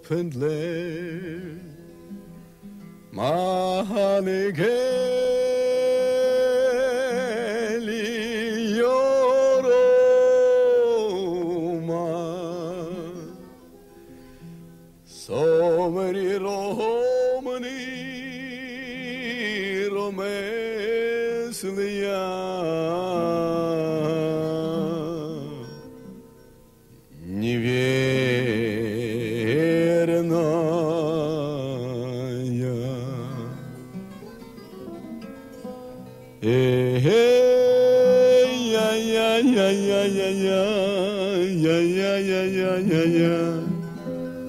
openly my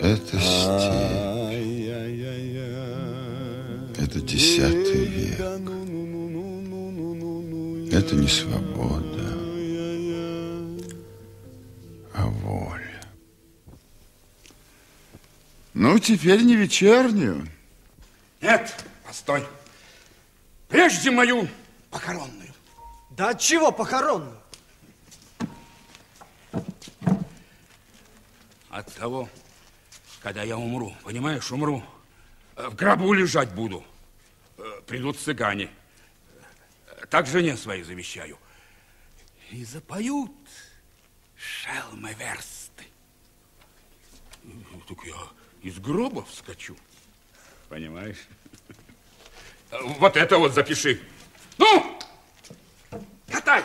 Это стиль. Это 10 век. Это не свобода, а воля. Ну, теперь не вечернюю. Нет, постой. Прежде мою похоронную. Да отчего похоронную? От того, когда я умру, понимаешь, умру, в гробу лежать буду. Придут цыгане. Так жене своей завещаю. И запоют шелмы версты. Так я из гроба вскочу. Понимаешь? Вот это вот запиши. Ну, катай!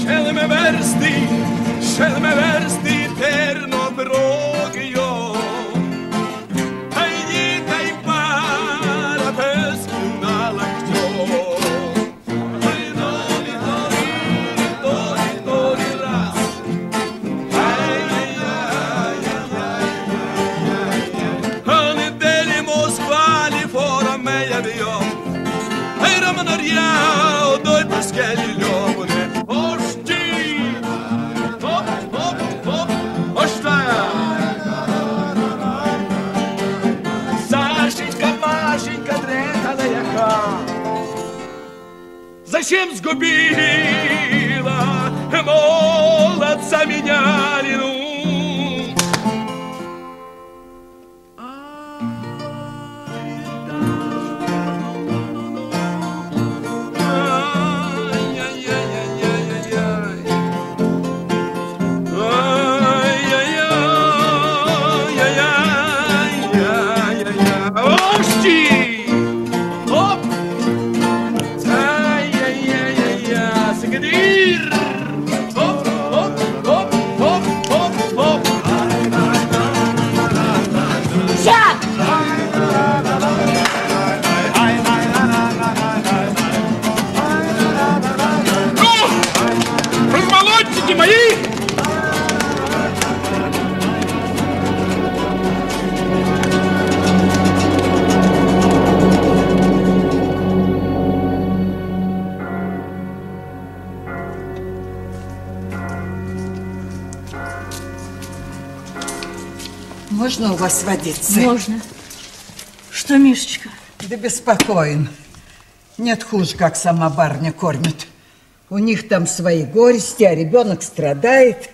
Шелме версти, терно брогио, тайни тай пара песку на локтё. Ой, доли, доли, доли, доли раз. Ай-яй-яй-яй-яй-яй-яй. Они дели Москвали фора мея бьё. Ай, раманарья, одой паскели лёбуне. Зачем сгубила молодца меня Лину? Можно у вас водиться? Можно. Что, Мишечка? Да беспокоен. Нет хуже, как сама барня кормит. У них там свои горести, а ребенок страдает.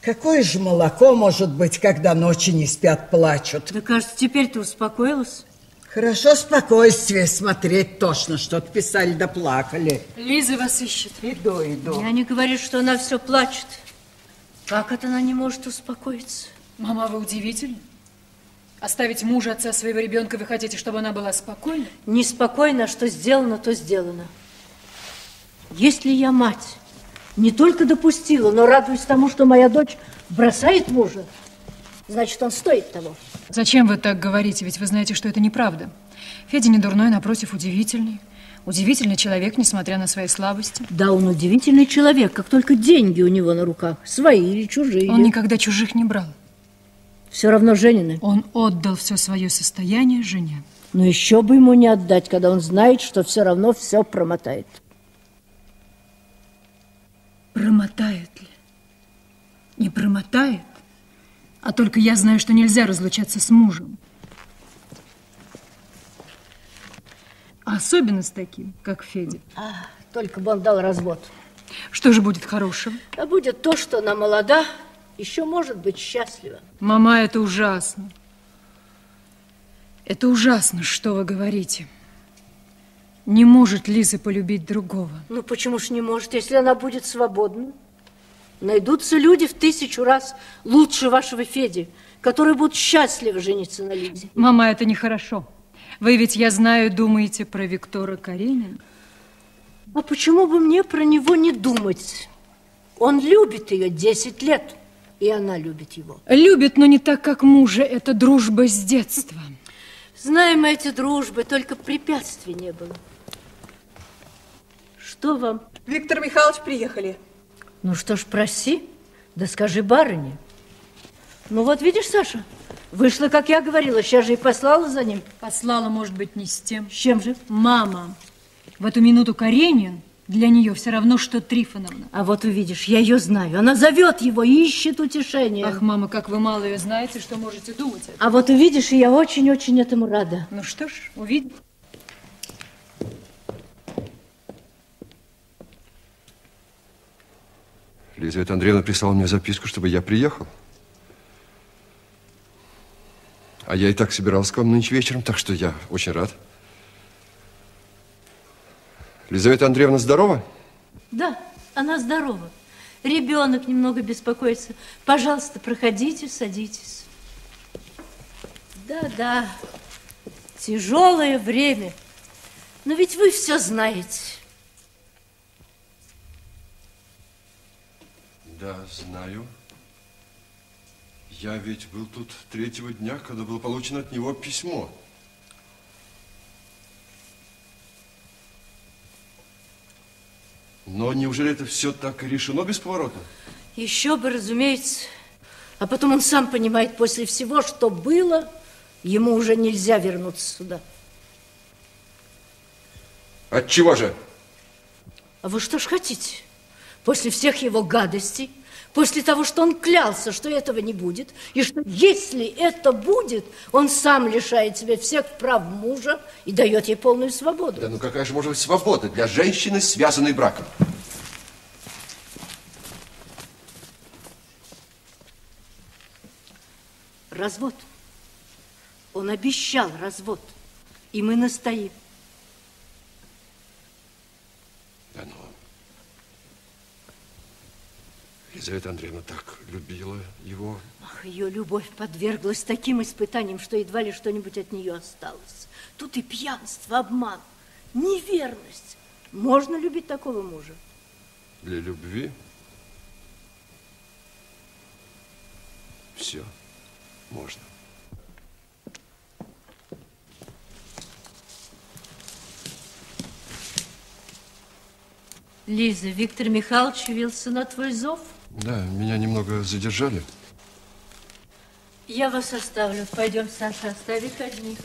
Какое же молоко может быть, когда ночи не спят, плачут? Да, кажется, теперь ты успокоилась. Хорошо спокойствие, смотреть тошно, что-то писали да плакали. Лиза вас ищет. Иду. Я не говорю, что она все плачет. Как это она не может успокоиться? Мама, вы удивительны. Оставить мужа, отца своего ребенка, вы хотите, чтобы она была спокойна? Не спокойна, а что сделано, то сделано. Если я мать не только допустила, но радуюсь тому, что моя дочь бросает мужа, значит, он стоит того. Зачем вы так говорите? Ведь вы знаете, что это неправда. Федя не дурной, напротив, удивительный. Удивительный человек, несмотря на свои слабости. Да, он удивительный человек, как только деньги у него на руках, свои или чужие. Он никогда чужих не брал. Все равно женины. Он отдал все свое состояние жене. Но еще бы ему не отдать, когда он знает, что все равно все промотает. Промотает ли? Не промотает. А только я знаю, что нельзя разлучаться с мужем. Особенно с таким, как Федя. Только бы он дал развод. Что же будет хорошим? А будет то, что она молода, еще может быть счастлива. Мама, это ужасно. Это ужасно, что вы говорите. Не может Лиза полюбить другого. Ну, почему ж не может, если она будет свободна? Найдутся люди в 1000 раз лучше вашего Феди, которые будут счастливы жениться на Лизе. Мама, это нехорошо. Вы ведь, я знаю, думаете про Виктора Каренина. А почему бы мне про него не думать? Он любит ее 10 лет, и она любит его. Любит, но не так, как мужа. Это дружба с детства. Знаем мы эти дружбы, только препятствий не было. Что вам? Виктор Михайлович, приехали. Ну что ж, проси, да скажи барыне. Ну вот видишь, Саша, вышло, как я говорила, сейчас же и послала за ним. Послала, может быть, не с тем. С чем же? Мама, в эту минуту Каренин для нее все равно, что Трифоновна. А вот увидишь, я ее знаю, она зовет его, ищет утешения. Ах, мама, как вы мало ее знаете, что можете думать. А вот увидишь, и я очень-очень этому рада. Ну что ж, увидим. Елизавета Андреевна прислала мне записку, чтобы я приехал. А я и так собирался к вам нынче вечером, так что я очень рад. Елизавета Андреевна здорова? Да, она здорова. Ребенок немного беспокоится. Пожалуйста, проходите, садитесь. Да-да, тяжелое время. Но ведь вы все знаете. Да, знаю. Я ведь был тут 3-го дня, когда было получено от него письмо. Но неужели это все так и решено бесповоротно? Еще бы, разумеется. А потом он сам понимает, после всего, что было, ему уже нельзя вернуться сюда. Отчего же? А вы что ж хотите? После всех его гадостей, после того, что он клялся, что этого не будет, и что если это будет, он сам лишает себя всех прав мужа и дает ей полную свободу. Да ну какая же может быть свобода для женщины, связанной браком? Развод. Он обещал развод, и мы настоим. Да ну. Елизавета Андреевна так любила его. Ах, ее любовь подверглась таким испытаниям, что едва ли что-нибудь от нее осталось. Тут и пьянство, обман, неверность. Можно любить такого мужа? Для любви все можно. Лиза, Виктор Михайлович явился на твой зов. Да, меня немного задержали. Я вас оставлю. Пойдем, Саша, оставь их одних.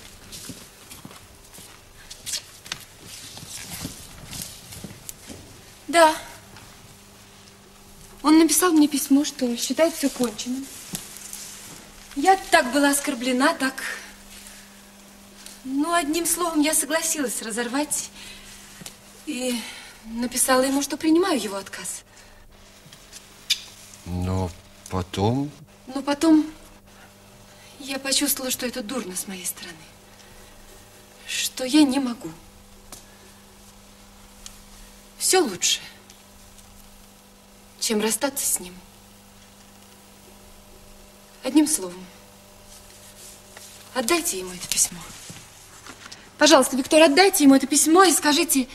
Да. Он написал мне письмо, что считает все конченным. Я так была оскорблена, так... Ну, одним словом, я согласилась разорвать и написала ему, что принимаю его отказ. Но потом... Но потом я почувствовала, что это дурно с моей стороны. Что я не могу. Все лучше, чем расстаться с ним. Одним словом, отдайте ему это письмо. Пожалуйста, Виктор, отдайте ему это письмо и скажите...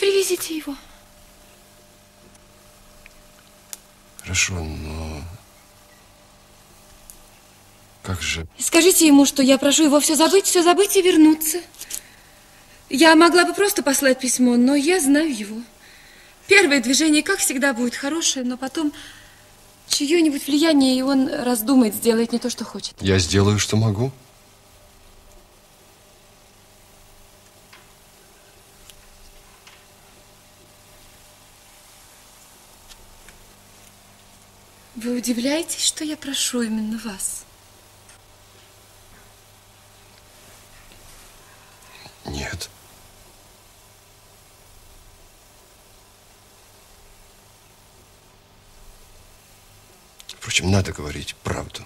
Привезите его. Хорошо, но... Как же... Скажите ему, что я прошу его все забыть и вернуться. Я могла бы просто послать письмо, но я знаю его. Первое движение, как всегда, будет хорошее, но потом чье-нибудь влияние, и он раздумает, сделает не то, что хочет. Я сделаю, что могу. Вы удивляетесь, что я прошу именно вас? Впрочем, надо говорить правду.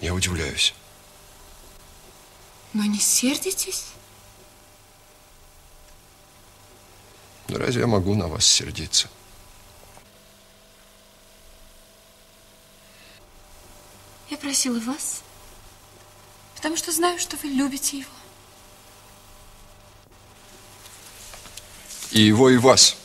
Я удивляюсь. Но не сердитесь? Да разве я могу на вас сердиться? Я просила вас, потому что знаю, что вы любите его. И его, и вас.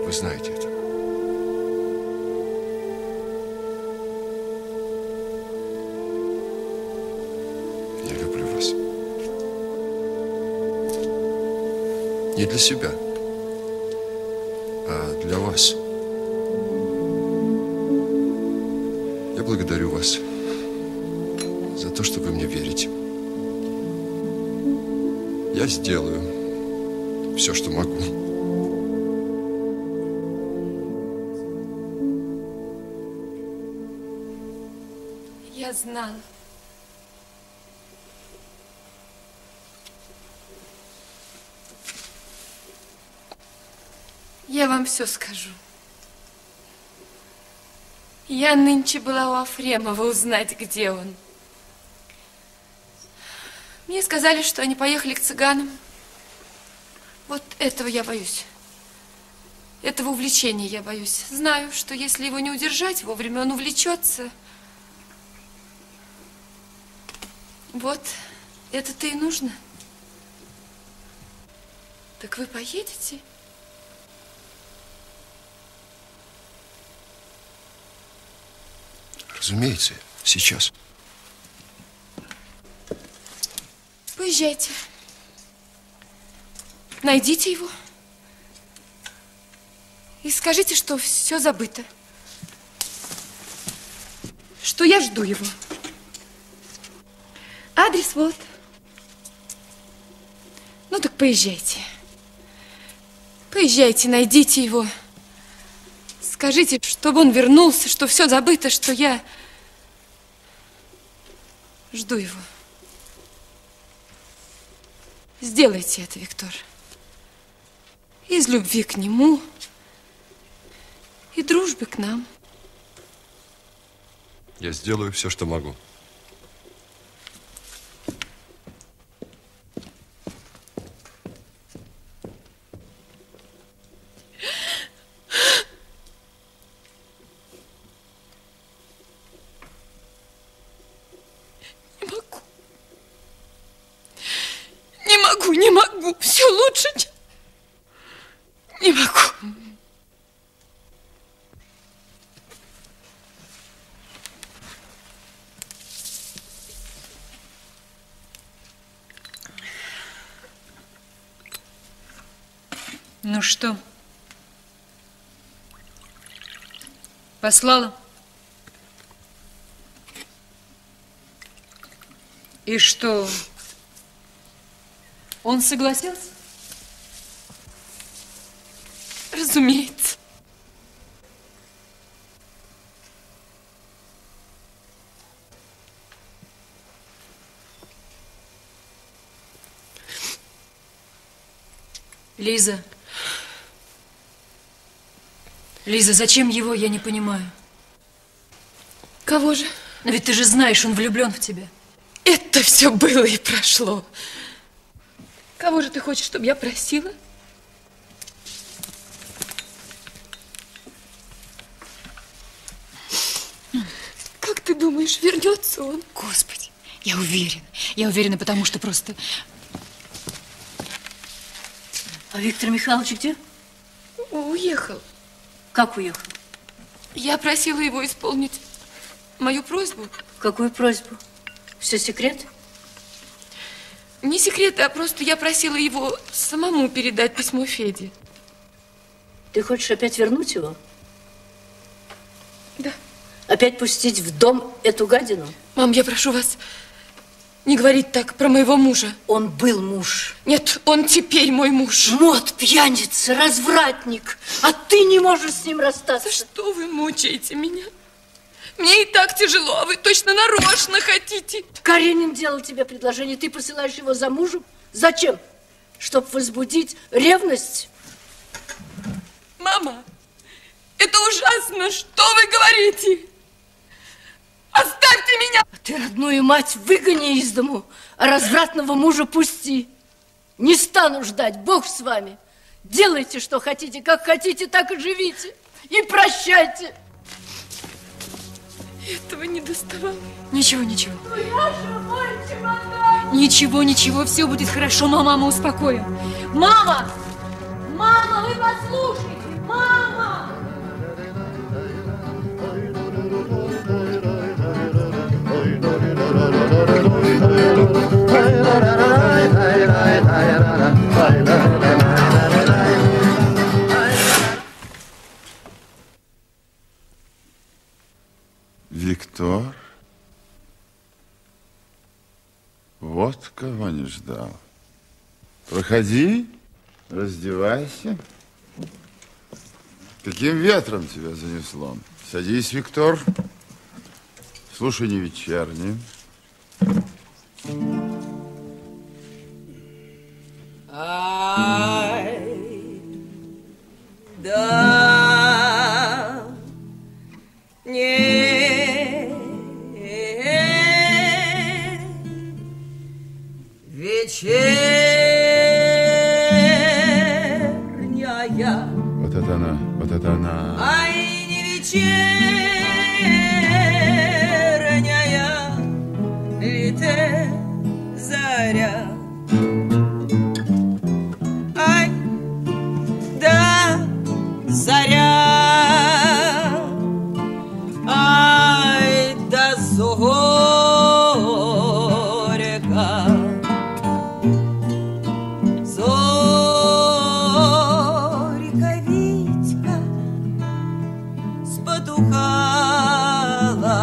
Вы знаете это. Я люблю вас. Не для себя, а для вас. Я благодарю вас за то, что вы мне верите. Я сделаю все, что могу. Знала. Я вам все скажу. Я нынче была у Афремова узнать, где он. Мне сказали, что они поехали к цыганам. Вот этого я боюсь. Этого увлечения я боюсь. Знаю, что если его не удержать вовремя, он увлечется. Вот, это-то и нужно. Так вы поедете? Разумеется, сейчас. Поезжайте. Найдите его. И скажите, что все забыто. Что я жду его. Адрес вот. Ну так поезжайте. Поезжайте, найдите его. Скажите, чтобы он вернулся, что все забыто, что я жду его. Сделайте это, Виктор. Из любви к нему и дружбы к нам. Я сделаю все, что могу. Ну что? Послала? И что? Он согласился? Разумеется. Лиза. Лиза, зачем его, я не понимаю. Кого же? Но ведь ты же знаешь, он влюблен в тебя. Это все было и прошло. Кого же ты хочешь, чтобы я просила? Как ты думаешь, вернется он? Господи, я уверена. Я уверена, потому что просто... А Виктор Михайлович где? Уехал. Как уехал? Я просила его исполнить мою просьбу. Какую просьбу? Все секрет? Не секрет, а просто я просила его самому передать письмо Феде. Ты хочешь опять вернуть его? Да. Опять пустить в дом эту гадину? Мам, я прошу вас не говорить так про моего мужа. Он был муж. Нет, он теперь мой муж. Мод, пьяница, развратник. А ты не можешь с ним расстаться. За что вы мучаете меня? Мне и так тяжело, а вы точно нарочно хотите. Каренин делал тебе предложение, ты посылаешь его за мужем? Зачем? Чтоб возбудить ревность? Мама, это ужасно, что вы говорите? Оставьте меня! Ты родную мать выгони из дому, а развратного мужа пусти. Не стану ждать, Бог с вами. Делайте, что хотите, как хотите, так и живите. И прощайте. Этого не доставало. Ничего, ничего. Ничего, ничего, все будет хорошо, но мама успокоим. Мама! Мама, вы послушайте! Мама! Виктор, вот кого не ждал. Проходи, раздевайся. Каким ветром тебя занесло? Садись, Виктор. Слушай, не вечернее. Да, не вечерняя. Вот это она, вот это она. Ай, не вечерняя, летит заря. Заря, ай да зорька, зорька Витька спотухала,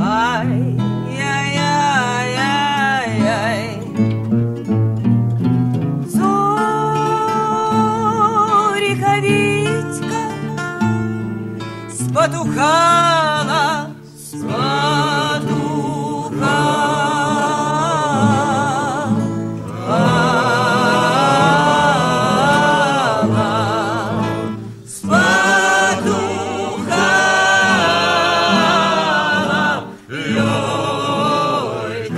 ай-яй-яй-яй-яй. Спотухала, спотухала, спотухала, лёгкая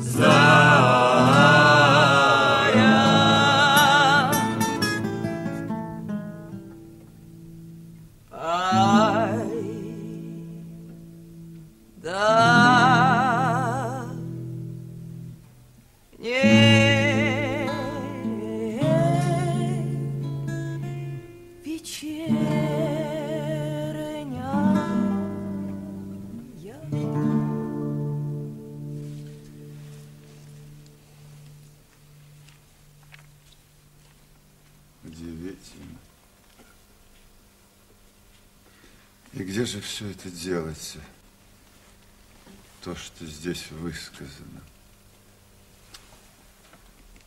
заря. Удивительно. И где же все это делается? То, что здесь высказано.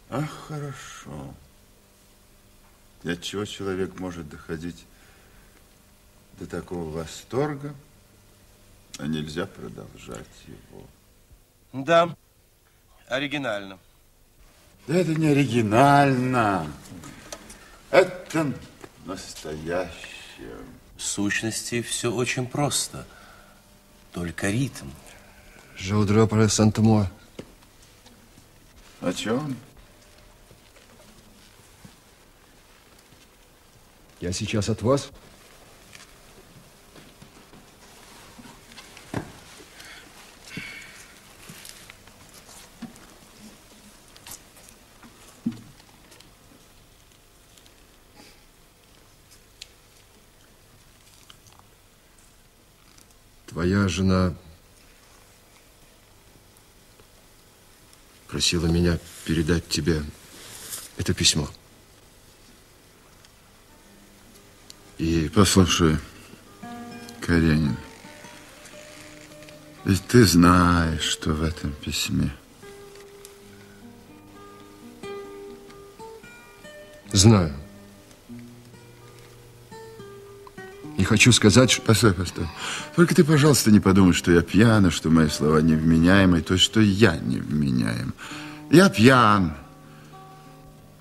Ах, хорошо. И от чего человек может доходить до такого восторга, а нельзя продолжать его. Да, оригинально. Да это не оригинально. Это настоящее. В сущности, все очень просто. Только ритм. Жаудро про Сантмо. О чем? Я сейчас от вас. Твоя жена просила меня передать тебе это письмо. И послушай, Каренин, ведь ты знаешь, что в этом письме. Знаю. Не хочу сказать, что... Постой, постой. Только ты, пожалуйста, не подумай, что я пьяна, что мои слова невменяемы, то, что я невменяем. Я пьян.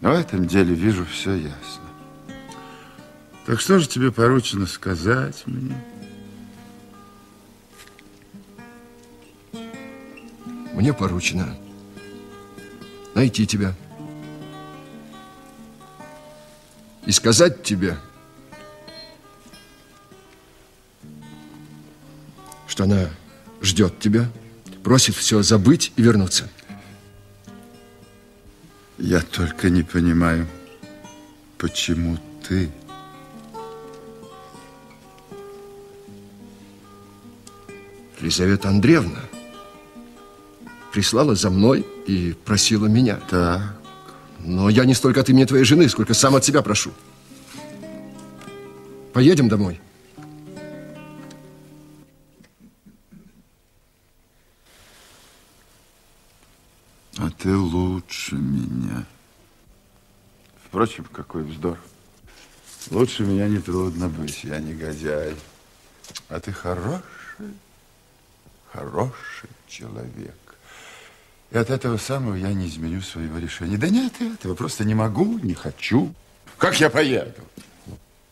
Но в этом деле вижу все ясно. Так что же тебе поручено сказать мне? Мне поручено найти тебя и сказать тебе, что она ждет тебя, просит все забыть и вернуться. Я только не понимаю, почему ты? Елизавета Андреевна прислала за мной и просила меня. Так. Но я не столько от имени твоей жены, сколько сам от себя прошу. Поедем домой. А ты лучше меня. Впрочем, какой вздор. Лучше меня нетрудно быть, я негодяй. А ты хороший, хороший человек. И от этого самого я не изменю своего решения. Да нет, этого просто не могу, не хочу. Как я поеду?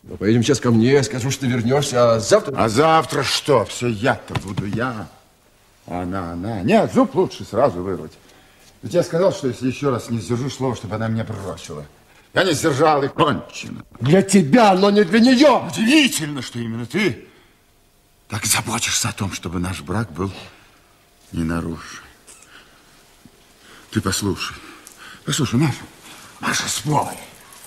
Ну, поедем сейчас ко мне, скажу, что ты вернешься, а завтра... А завтра что? Все я-то буду я. Она. Нет, зуб лучше сразу вырвать. Ведь я сказал, что если еще раз не сдержу слово, чтобы она меня бросила. Я не сдержал, и кончено. Для тебя, но не для нее. Удивительно, что именно ты так заботишься о том, чтобы наш брак был не нарушен. Ты послушай. Послушай, Маша. Маша, вспомни.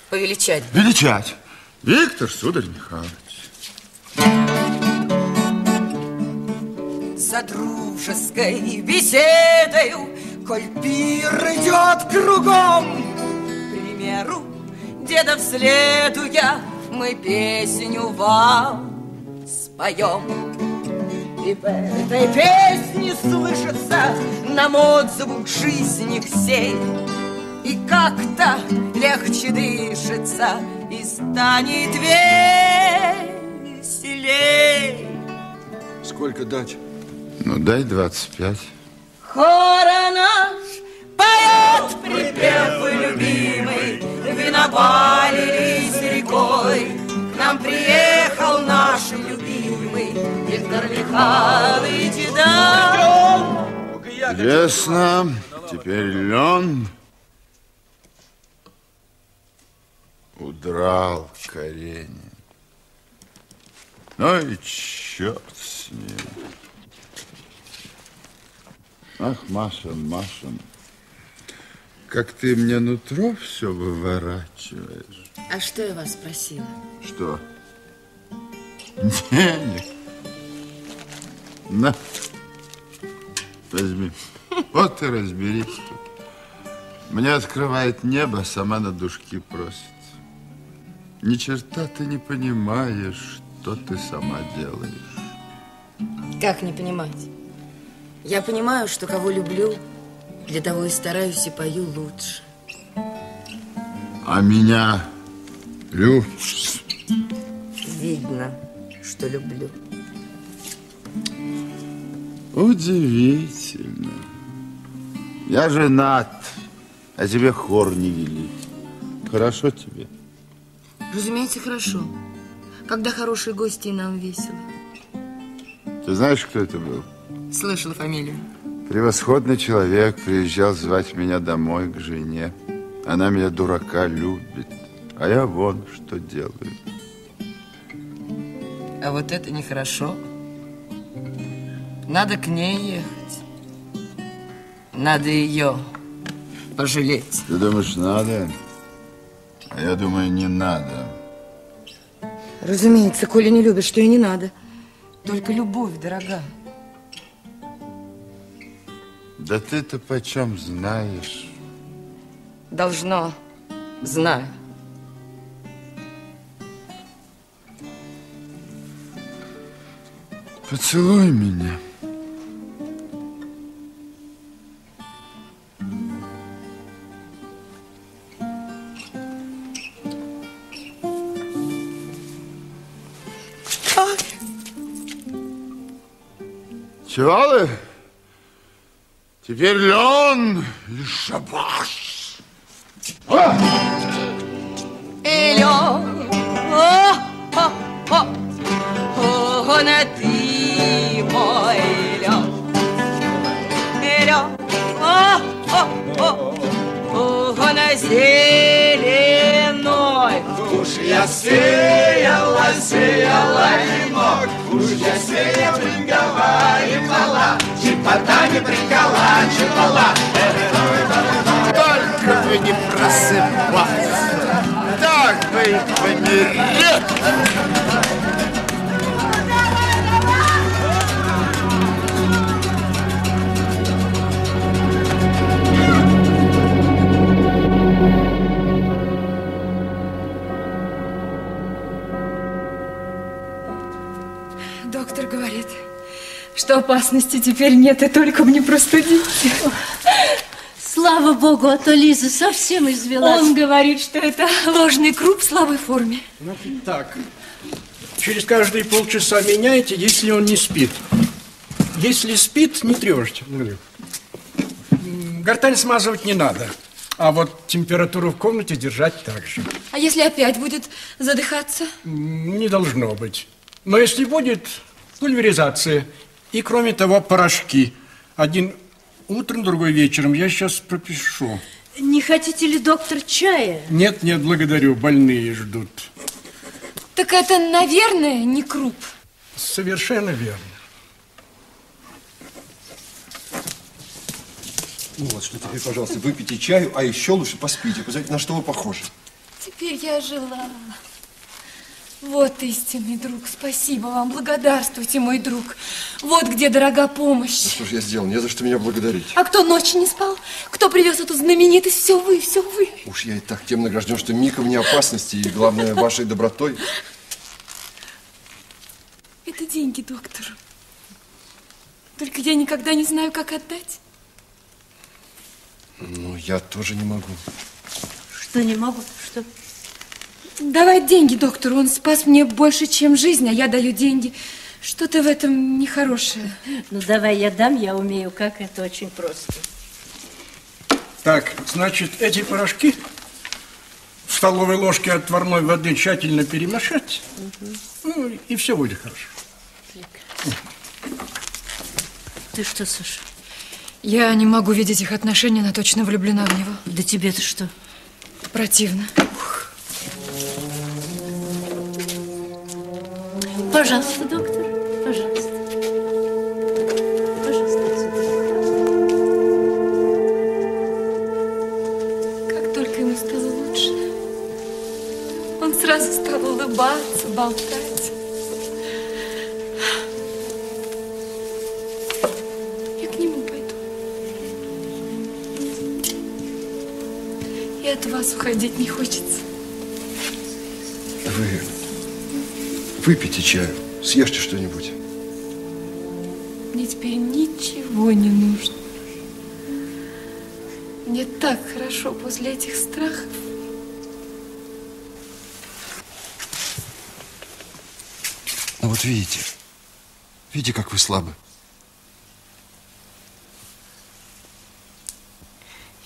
Повеличать. Величать. Виктор, сударь Михайлович. За дружеской беседою, коль пир идет кругом, к примеру дедов следуя, мы песню вам споем. И в этой песне слышится нам отзвук жизни всей, и как-то легче дышится, и станет веселей. Сколько дать? Ну, дай 25. Хора наш поет припев любимый, винопалились рекой. К нам приехал наш любимый Виктор Михайлович, да. Ясно, теперь Лен удрал Каренин. Ну и черт с ним. Ах, Маша, как ты мне нутро все выворачиваешь. А что я вас просила? Что? Денег. На, возьми. Вот и разберись. Мне открывает небо, а сама на душки просит. Ни черта ты не понимаешь, что ты сама делаешь. Как не понимать? Я понимаю, что кого люблю, для того и стараюсь, и пою лучше. А меня любишь? Видно, что люблю. Удивительно. Я женат, а тебе хор не велит. Хорошо тебе? Разумеется, хорошо. Когда хорошие гости, и нам весело. Ты знаешь, кто это был? Слышала фамилию. Превосходный человек приезжал звать меня домой к жене. Она меня, дурака, любит. А я вон что делаю. А вот это нехорошо. Надо к ней ехать. Надо ее пожалеть. Ты думаешь, надо? А я думаю, не надо. Разумеется, коли не любишь, то и не надо. Только любовь, дорогая. Да ты-то почем знаешь? Должно, знаю. Поцелуй меня. Чевалы, теперь Леон и шабаш. Элеон, о, на ты мой Элеон. Элеон, о, на зеленой. Уж я сеяла, сеяла лимон, уж я сеяла, бринговала и мала, чепотами приколачивала. Только бы не просыпаться, так бы и помереть. Доктор говорит, что опасности теперь нет, и только мне простудиться. Слава богу, а то Лиза совсем извелась. Он говорит, что это ложный круп в слабой форме. Ну, так, через каждые полчаса меняйте, если он не спит. Если спит, не тревожьте. Гортань смазывать не надо, а вот температуру в комнате держать так же. А если опять будет задыхаться? Не должно быть. Но если будет, пульверизация. И, кроме того, порошки. Один утром, другой вечером. Я сейчас пропишу. Не хотите ли, доктор, чая? Нет, нет, благодарю. Больные ждут. Так это, наверное, не круп. Совершенно верно. Ну вот, что теперь, пожалуйста, выпейте чаю, а еще лучше поспите. Посмотрите, на что вы похожи. Теперь я жила. Вот истинный друг, спасибо вам, благодарствуйте, мой друг. Вот где дорога помощь. Ну, что же я сделал, не за что меня благодарить. А кто ночью не спал? Кто привез эту знаменитость? Все вы, все вы. Уж я и так тем награжден, что Мика вне опасности, и главное, вашей добротой. Это деньги доктору. Только я никогда не знаю, как отдать. Ну, я тоже не могу. Что не могу? Что? Давай деньги доктору, он спас мне больше, чем жизнь, а я даю деньги. Что-то в этом нехорошее. Ну, давай я дам, я умею, как это очень просто. Так, значит, эти порошки в столовой ложке отварной воды тщательно перемешать, ну, и все будет хорошо. Ты что, Саша? Я не могу видеть их отношения, она точно влюблена в него. Да тебе-то что? Противно. Пожалуйста, доктор, пожалуйста. Пожалуйста, отсюда. Как только ему стало лучше, он сразу стал улыбаться, болтать. Я к нему пойду. И от вас уходить не хочется. Выпейте чаю, съешьте что-нибудь. Мне теперь ничего не нужно. Мне так хорошо после этих страхов. Ну вот видите, видите, как вы слабы.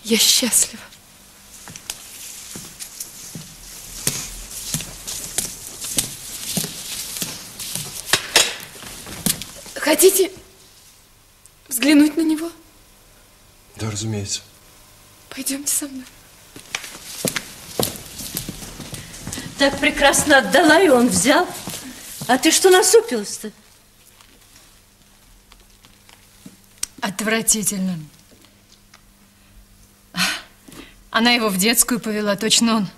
Я счастлива. Хотите взглянуть на него? Да, разумеется. Пойдемте со мной. Так прекрасно отдала, и он взял. А ты что насупилась-то? Отвратительно. Она его в детскую повела, точно он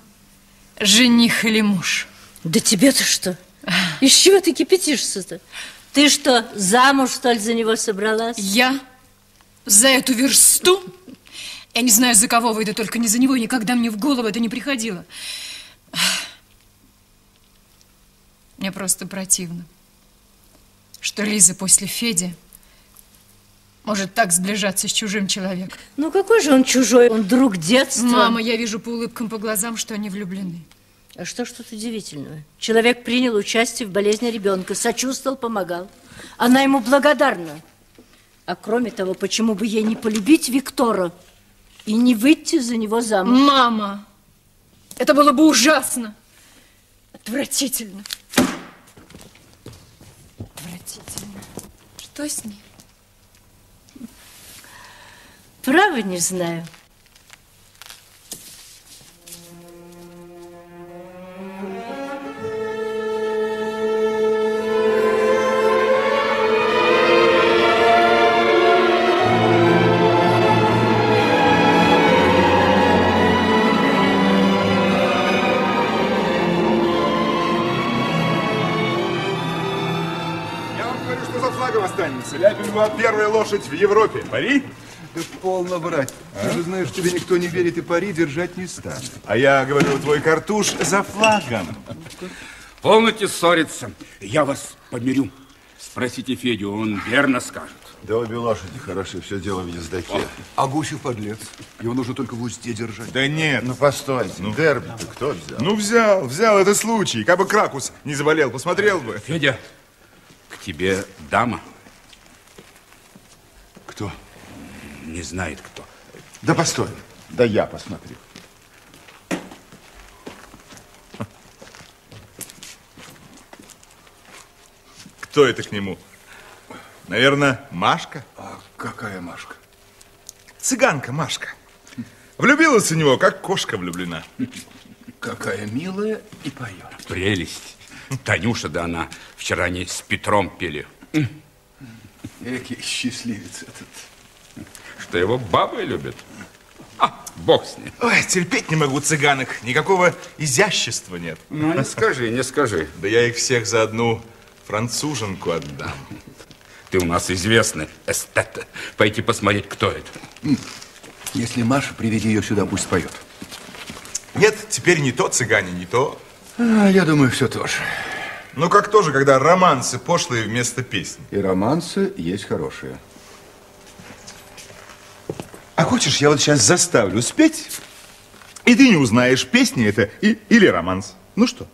жених или муж. Да тебе-то что? Из чего ты кипятишься-то? Ты что, замуж, что ли, за него собралась? Я? За эту версту? Я не знаю, за кого выйду, только не за него, и никогда мне в голову это не приходило. Мне просто противно, что Лиза после Феди может так сближаться с чужим человеком. Ну, какой же он чужой? Он друг детства. Мама, я вижу по улыбкам, по глазам, что они влюблены. А что ж тут удивительного? Человек принял участие в болезни ребенка, сочувствовал, помогал. Она ему благодарна. А кроме того, почему бы ей не полюбить Виктора и не выйти за него замуж? Мама, это было бы ужасно, отвратительно. Отвратительно. Что с ней? Право не знаю. Первая лошадь в Европе. Пари? Да полно брать. А? Ты же знаешь, тебе никто не верит, и пари держать не станет. А я говорю, твой картуш за флагом. Полноте ссориться. Я вас помирю. Спросите Федю, он верно скажет. Да обе лошади хороши, все дело в ездаке. А Гусев подлец. Его нужно только в узде держать. Да нет. Ну постойте, ну, дерби-то кто взял? Ну взял, это случай. Как бы Кракус не заболел, посмотрел бы. Федя, к тебе дама. Кто? Не знает кто. Да постой. Да я посмотрю. Кто это к нему? Наверное, Машка? А какая Машка? Цыганка Машка. Влюбилась в него, как кошка влюблена. Какая милая и поет. Прелесть. Танюша, да она. Вчера они с Петром пели. Экий счастливец этот. Что его бабы любят? А, бог с ним. Ой, терпеть не могу цыганок. Никакого изящества нет. Ну, не скажи, не скажи. Да я их всех за одну француженку отдам. Ты у нас известный эстет. Пойти посмотреть, кто это. Если Маша, приведи ее сюда, пусть споет. Нет, теперь не то цыгане, не то. А, я думаю, все то же. Ну, как тоже, когда романсы пошлые вместо песни. И романсы есть хорошие. А хочешь, я вот сейчас заставлю спеть, и ты не узнаешь, песни это или романс. Ну что?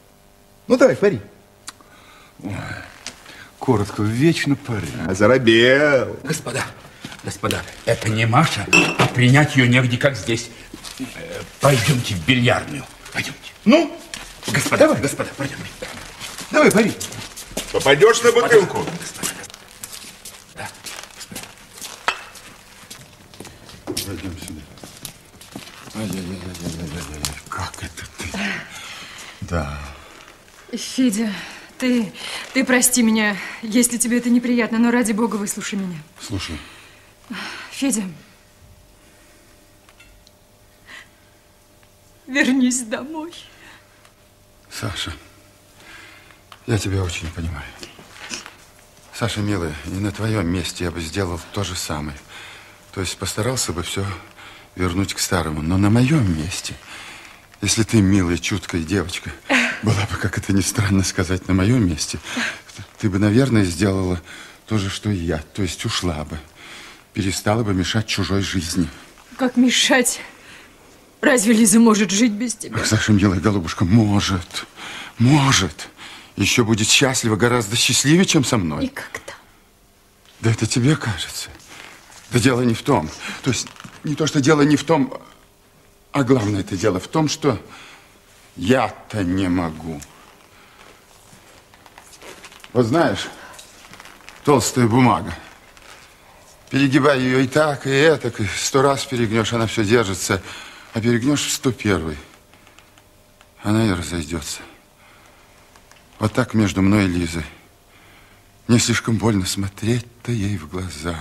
Ну, давай, пари. Коротко, вечно пари. А зарабел. Господа, это не Маша, а принять ее негде, как здесь. Пойдемте в бильярдную. Пойдемте. Ну, господа, давай. Господа, пойдем. Давай, пари. Попадешь на бутылку. Да. Пойдем сюда. Как это ты? Да. Федя, ты прости меня, если тебе это неприятно, но ради бога выслушай меня. Слушай. Федя, вернись домой. Саша. Я тебя очень понимаю. Саша, милая, и на твоем месте я бы сделал то же самое. То есть постарался бы все вернуть к старому. Но на моем месте, если ты, милая, чуткая девочка, была бы, как это ни странно сказать, на моем месте, ты бы, наверное, сделала то же, что и я. То есть ушла бы, перестала бы мешать чужой жизни. Как мешать? Разве Лиза может жить без тебя? Ах, Саша, милая голубушка, может. Еще будет счастлива, гораздо счастливее, чем со мной. Никогда. Да это тебе кажется. Да дело не в том. То есть не то, что дело не в том, а главное это дело в том, что я-то не могу. Вот знаешь, толстая бумага. Перегибай ее и так, и этак, и 100 раз перегнешь, она все держится. А перегнешь в 101, она и разойдется. Вот так между мной и Лизой. Мне слишком больно смотреть-то ей в глаза.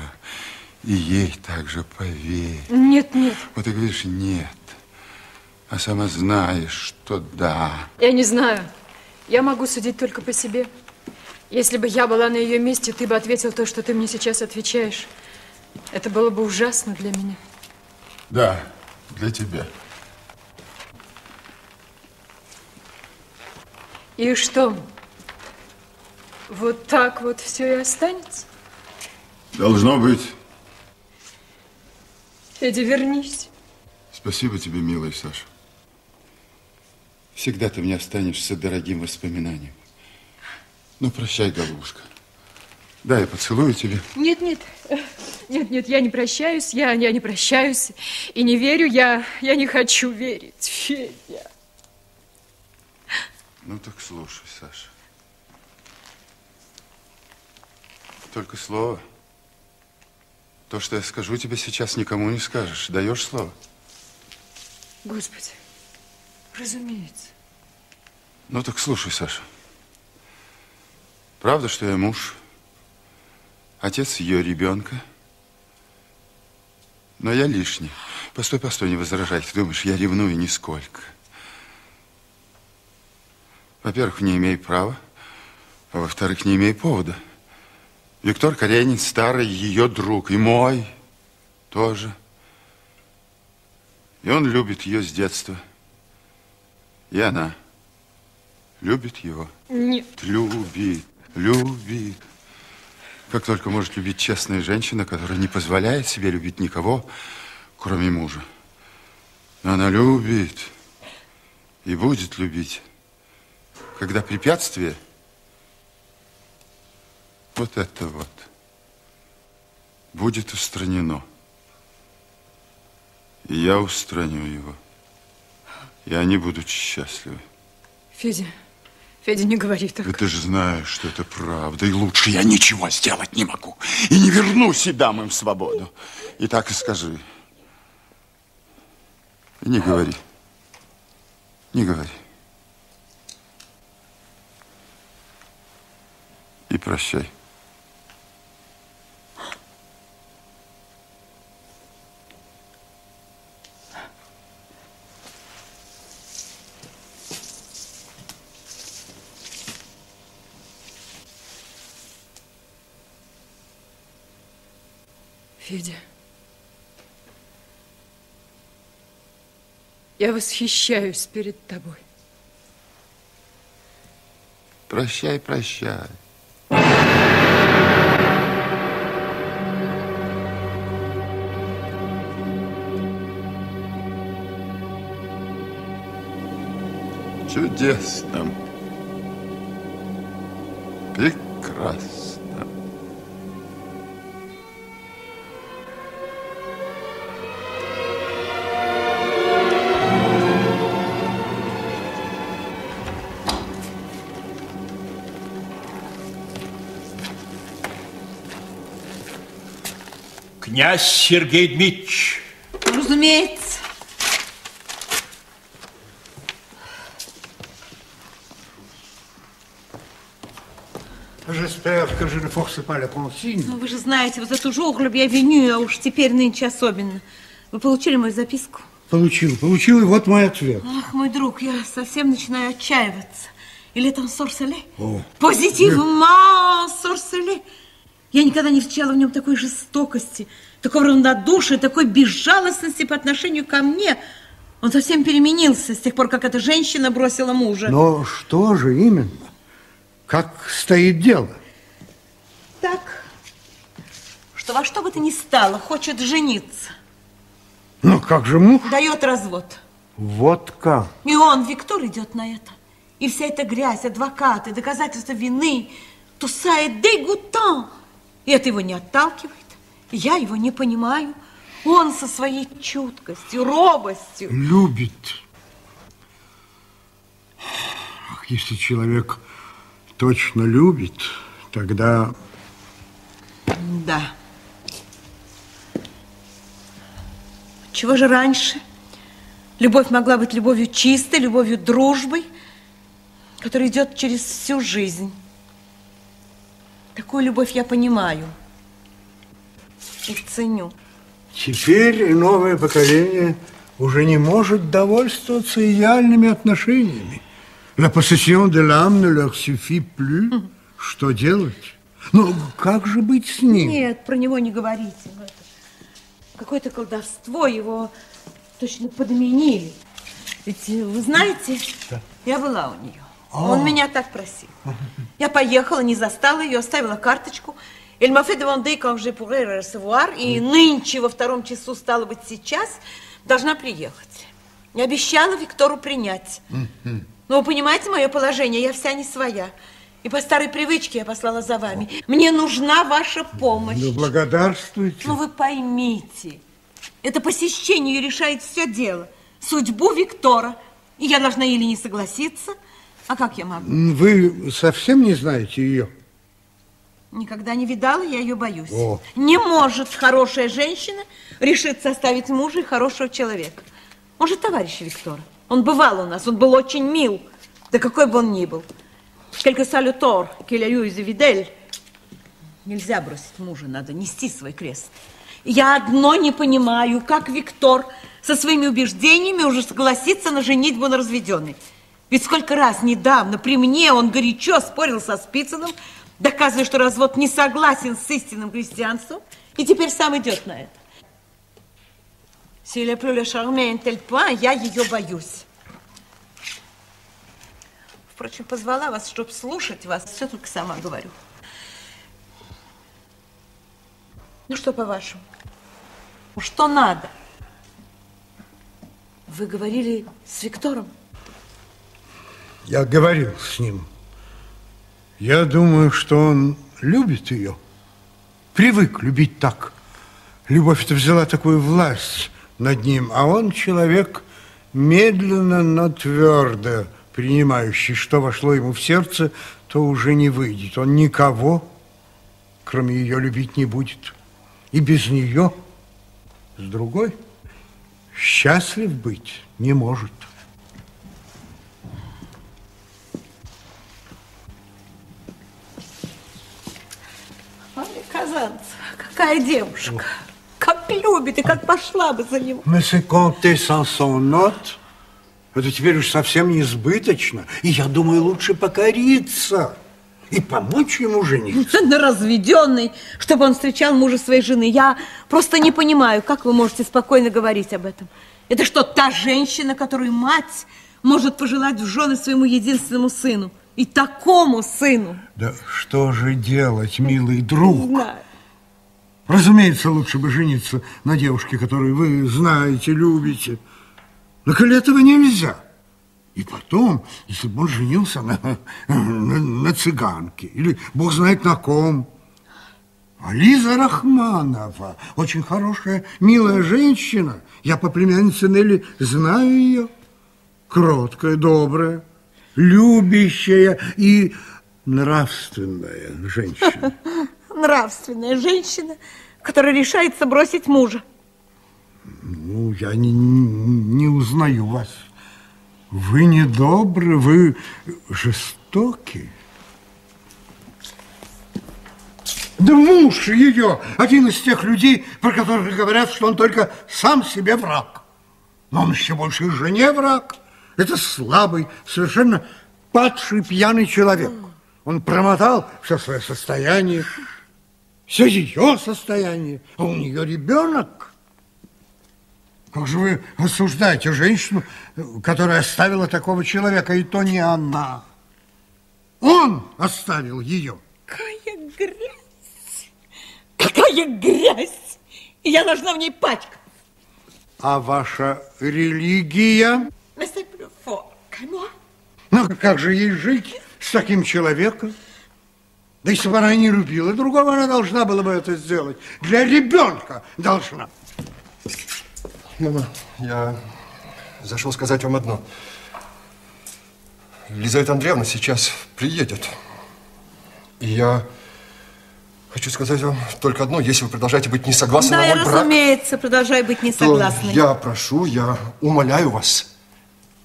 И ей также поверь. Нет. Вот ты говоришь нет. А сама знаешь, что да. Я не знаю. Я могу судить только по себе. Если бы я была на ее месте, ты бы ответил то, что ты мне сейчас отвечаешь. Это было бы ужасно для меня. Да, для тебя. И что, вот так вот все и останется? Должно быть. Федя, вернись. Спасибо тебе, милая Саша. Всегда ты мне останешься дорогим воспоминанием. Ну, прощай, голубушка. Да, я поцелую тебя. Нет. Нет, нет, я не прощаюсь, я не прощаюсь и не верю, я не хочу верить, Федя. Ну так слушай, Саша. Только слово. То, что я скажу тебе сейчас, никому не скажешь. Даешь слово? Господи, разумеется. Ну так слушай, Саша. Правда, что я муж, отец ее ребенка, но я лишний. Постой, постой, не возражай. Ты думаешь, я ревную нисколько. Во-первых, не имею права, а во-вторых, не имею повода. Виктор Каренин старый ее друг, и мой тоже. И он любит ее с детства, и она любит его. Нет. Любит, любит. Как только может любить честная женщина, которая не позволяет себе любить никого, кроме мужа. Но она любит и будет любить, когда препятствие вот это вот будет устранено. И я устраню его. И они будут счастливы. Федя, Федя, не говори так. Да ты же знаешь, что это правда. И лучше я ничего сделать не могу. И не вернусь и дам им свободу. И так и скажи. И не говори. Не говори. И прощай. Федя, я восхищаюсь перед тобой. Прощай, прощай. Чудесно. Прекрасно. Князь Сергей Дмитриевич. Разумеется. Ну, вы же знаете, вот эту жоглюбь я виню, а уж теперь нынче особенно. Вы получили мою записку? Получил, получил, и вот мой ответ. Ах, мой друг, я совсем начинаю отчаиваться. Или там сорсели? Позитив, ма, сорсели. Я никогда не встречала в нем такой жестокости, такого равнодушия, такой безжалостности по отношению ко мне. Он совсем переменился с тех пор, как эта женщина бросила мужа. Но что же именно? Как стоит дело? Так, что во что бы то ни стало, хочет жениться. Ну, как же муж? Дает развод. Вот как? И он, Виктор, идет на это. И вся эта грязь, адвокаты, доказательства вины, тусает дегутан. И это его не отталкивает, я его не понимаю. Он со своей чуткостью, робостью... Любит. Ах, если человек точно любит, тогда... Да. Чего же раньше? Любовь могла быть любовью чистой, любовью дружбой, которая идет через всю жизнь. Такую любовь я понимаю и ценю. Теперь новое поколение уже не может довольствоваться идеальными отношениями. La possession de l'âme ne leur suffit plus. Что делать? Ну, как же быть с ним? Нет, про него не говорите. Какое-то колдовство, его точно подменили. Ведь, вы знаете, да. Я была у нее. Он меня так просил. Я поехала, не застала ее, оставила карточку. И нынче во втором часу, стало быть, сейчас, должна приехать. Я обещала Виктору принять. Но вы понимаете мое положение, я вся не своя. И по старой привычке я послала за вами. Мне нужна ваша помощь. Ну, благодарствуйте. Ну, вы поймите, это посещение решает все дело. Судьбу Виктора. И я должна или не согласиться, а как я могу? Вы совсем не знаете ее? Никогда не видала, я ее боюсь. О. Не может хорошая женщина решить составить мужа и хорошего человека. Он же товарищ Виктора. Он бывал у нас, он был очень мил. Да какой бы он ни был. Только салютор, келяю из видель. Нельзя бросить мужа, надо нести свой крест. Я одно не понимаю, как Виктор со своими убеждениями уже согласится на женитьбу на разведенной. Ведь сколько раз недавно при мне он горячо спорил со Спицыным, доказывая, что развод не согласен с истинным христианством, и теперь сам идет на это. Я ее боюсь. Впрочем, позвала вас, чтобы слушать вас. Все только сама говорю. Ну, что по-вашему? Что надо? Вы говорили с Виктором? Я говорил с ним. Я думаю, что он любит ее. Привык любить так. Любовь-то взяла такую власть над ним, а он человек медленно, но твердо принимающий, что вошло ему в сердце, то уже не выйдет. Он никого, кроме ее, любить не будет. И без нее, с другой, счастлив быть не может. Казанцева, какая девушка! О. Как любит и как пошла бы за него. Это теперь уж совсем несбыточно. И я думаю, лучше покориться и помочь ему жениться. На разведенной, чтобы он встречал мужа своей жены. Я просто не понимаю, как вы можете спокойно говорить об этом. Это что, та женщина, которую мать может пожелать в жены своему единственному сыну? И такому сыну? Да что же делать, милый друг? Не знаю. Разумеется, лучше бы жениться на девушке, которую вы знаете, любите. Но коли этого нельзя. И потом, если бы он женился на цыганке, или бог знает на ком. А Лиза Рахманова, очень хорошая, милая женщина. Я по племяннице Нелли знаю ее. Кроткая, добрая, любящая и нравственная женщина. Нравственная женщина, которая решается бросить мужа. Ну, я не узнаю вас. Вы недобры, вы жестоки. Да муж ее один из тех людей, про которых говорят, что он только сам себе враг. Но он еще больше и жене враг. Это слабый, совершенно падший, пьяный человек. Он промотал все свое состояние, все ее состояние, а у нее ребенок. Как же вы осуждаете женщину, которая оставила такого человека, и то не она. Он оставил ее. Какая грязь! Какая грязь! И я должна в ней пачкаться. А ваша религия? Ну, как же ей жить с таким человеком? Да если бы она и не любила другого, она должна была бы это сделать. Для ребенка должна. Мама, я зашел сказать вам одно. Елизавета Андреевна сейчас приедет. И я хочу сказать вам только одно. Если вы продолжаете быть не согласны на мой брак... Да, разумеется, продолжаю быть не согласны. Я прошу, я умоляю вас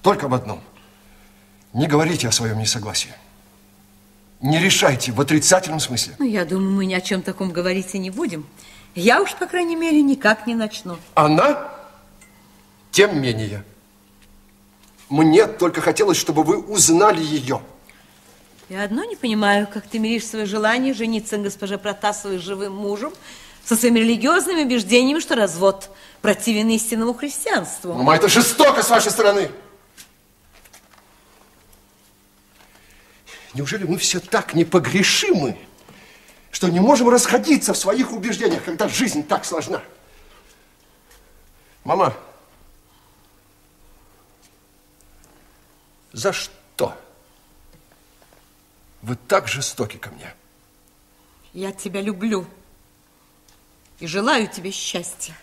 только об одном. Не говорите о своем несогласии. Не решайте в отрицательном смысле. Ну, я думаю, мы ни о чем таком говорить и не будем. Я уж, по крайней мере, никак не начну. Она... Тем менее, мне только хотелось, чтобы вы узнали ее. Я одно не понимаю, как ты миришь свое желание жениться на госпоже Протасовой живым мужем со своими религиозными убеждениями, что развод противен истинному христианству. Мама, это жестоко с вашей стороны. Неужели мы все так непогрешимы, что не можем расходиться в своих убеждениях, когда жизнь так сложна? Мама... За что Вы так жестоки ко мне. Я тебя люблю и желаю тебе счастья.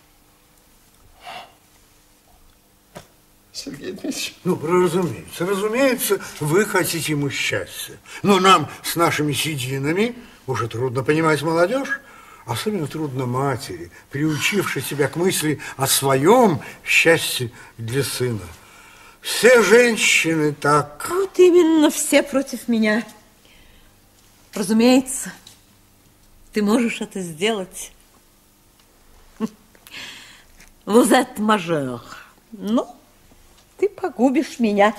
Сергей Дмитриевич. Ну, разумеется, разумеется, вы хотите ему счастья. Но нам с нашими сединами уже трудно понимать молодежь, особенно трудно матери, приучившей себя к мысли о своем счастье для сына. Все женщины так. Вот именно, все против меня. Разумеется, ты можешь это сделать. Vous êtes majeur. Ну, ты погубишь меня.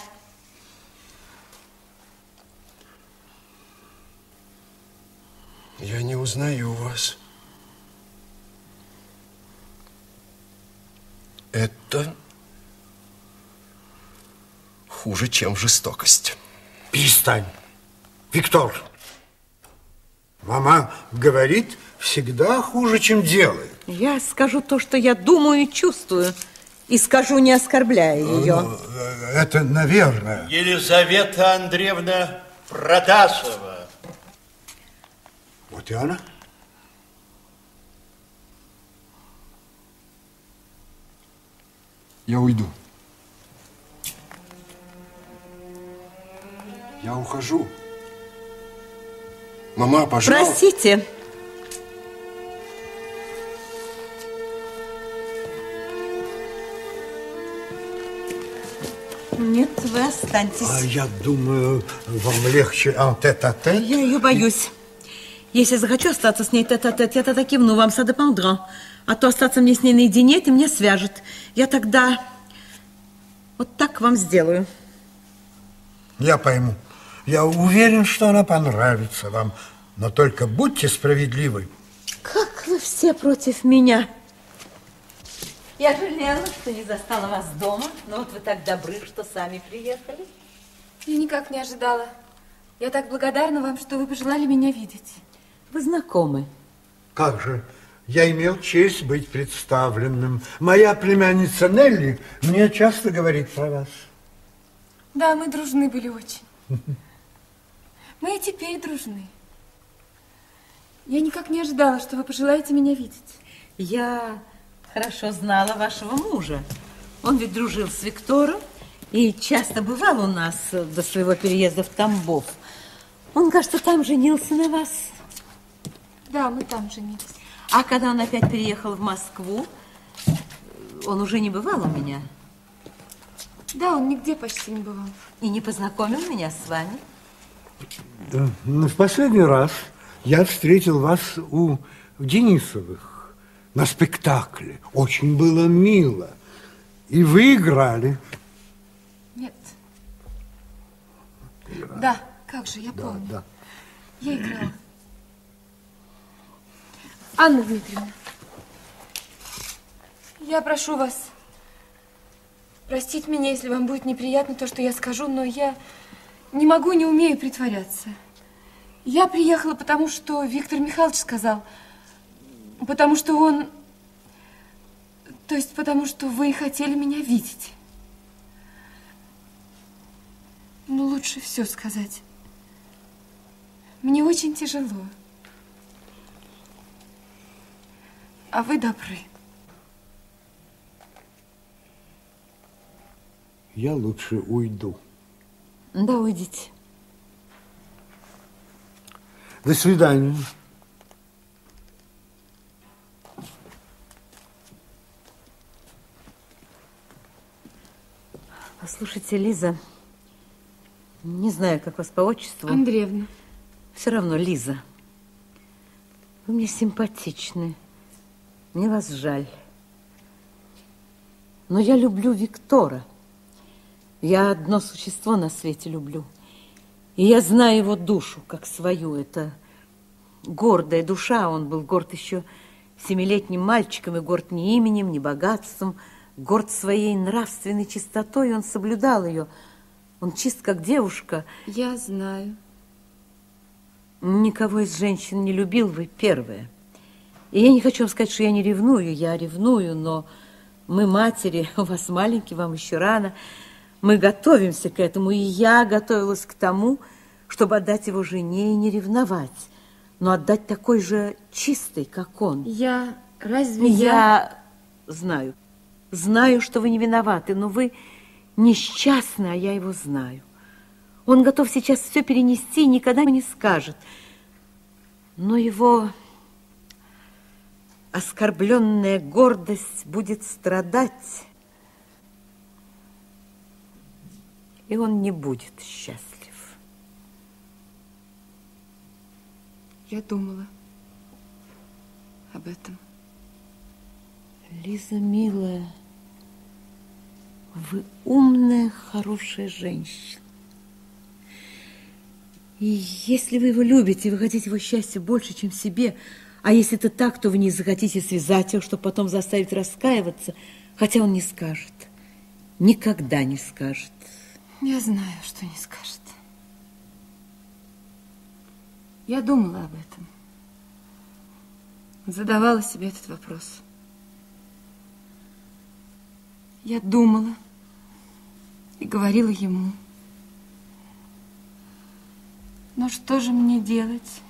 Я не узнаю вас. Это... хуже, чем жестокость. Перестань, Виктор. Мама говорит, всегда хуже, чем делает. Я скажу то, что я думаю и чувствую, и скажу, не оскорбляя ее. Ну, это, наверное. Елизавета Андреевна Протасова. Вот и она. Я уйду. Я ухожу. Мама, пожалуйста. Простите. Нет, вы останьтесь. А я думаю, вам легче тет-а-тет. Я ее боюсь. Если захочу остаться с ней тет-а-тет, я тогда кивну вам ça dépendra. А то остаться мне с ней наедине, это меня свяжет. Я тогда вот так вам сделаю. Я пойму. Я уверен, что она понравится вам. Но только будьте справедливы. Как вы все против меня. Я жалела, что не застала вас дома. Но вот вы так добры, что сами приехали. Я никак не ожидала. Я так благодарна вам, что вы пожелали меня видеть. Вы знакомы? Как же. Я имел честь быть представленным. Моя племянница Нелли мне часто говорит про вас. Да, мы дружны были очень. Мы и теперь дружны. Я никак не ожидала, что вы пожелаете меня видеть. Я хорошо знала вашего мужа. Он ведь дружил с Виктором и часто бывал у нас до своего переезда в Тамбов. Он, кажется, там женился на вас. Да, мы там женились. А когда он опять переехал в Москву, он уже не бывал у меня. Да, он нигде почти не бывал. И не познакомил меня с вами? Да. В последний раз я встретил вас у Денисовых на спектакле. Очень было мило. И вы играли. Нет. Играли. Да, как же, я помню. Да. Я играла. Анна Дмитриевна, я прошу вас... Простите меня, если вам будет неприятно то, что я скажу, но я не могу, не умею притворяться. Я приехала, потому что Виктор Михайлович сказал, потому что он, то есть потому что вы хотели меня видеть. Ну, лучше все сказать. Мне очень тяжело. А вы добры. Я лучше уйду. Да, уйдите. До свидания. Послушайте, Лиза, не знаю, как вас по отчеству. Андреевна. Все равно, Лиза, вы мне симпатичны. Мне вас жаль. Но я люблю Виктора. Я одно существо на свете люблю. И я знаю его душу, как свою. Это гордая душа. Он был горд еще 7-летним мальчиком. И горд ни именем, ни богатством. Горд своей нравственной чистотой. Он соблюдал ее. Он чист, как девушка. Я знаю. Никого из женщин не любил, вы первая. И я не хочу вам сказать, что я не ревную. Я ревную, но мы матери. У вас маленький, вам еще рано. Мы готовимся к этому, и я готовилась к тому, чтобы отдать его жене и не ревновать, но отдать такой же чистой, как он. Я разве я... знаю. Знаю, что вы не виноваты, но вы несчастны, а я его знаю. Он готов сейчас все перенести и никогда не скажет. Но его оскорбленная гордость будет страдать, и он не будет счастлив. Я думала об этом. Лиза, милая, вы умная, хорошая женщина. И если вы его любите, вы хотите его счастья больше, чем себе, а если это так, то вы не захотите связать его, чтобы потом заставить раскаиваться, хотя он не скажет, никогда не скажет. Я знаю, что не скажет. Я думала об этом, задавала себе этот вопрос. Я думала и говорила ему. Но что же мне делать,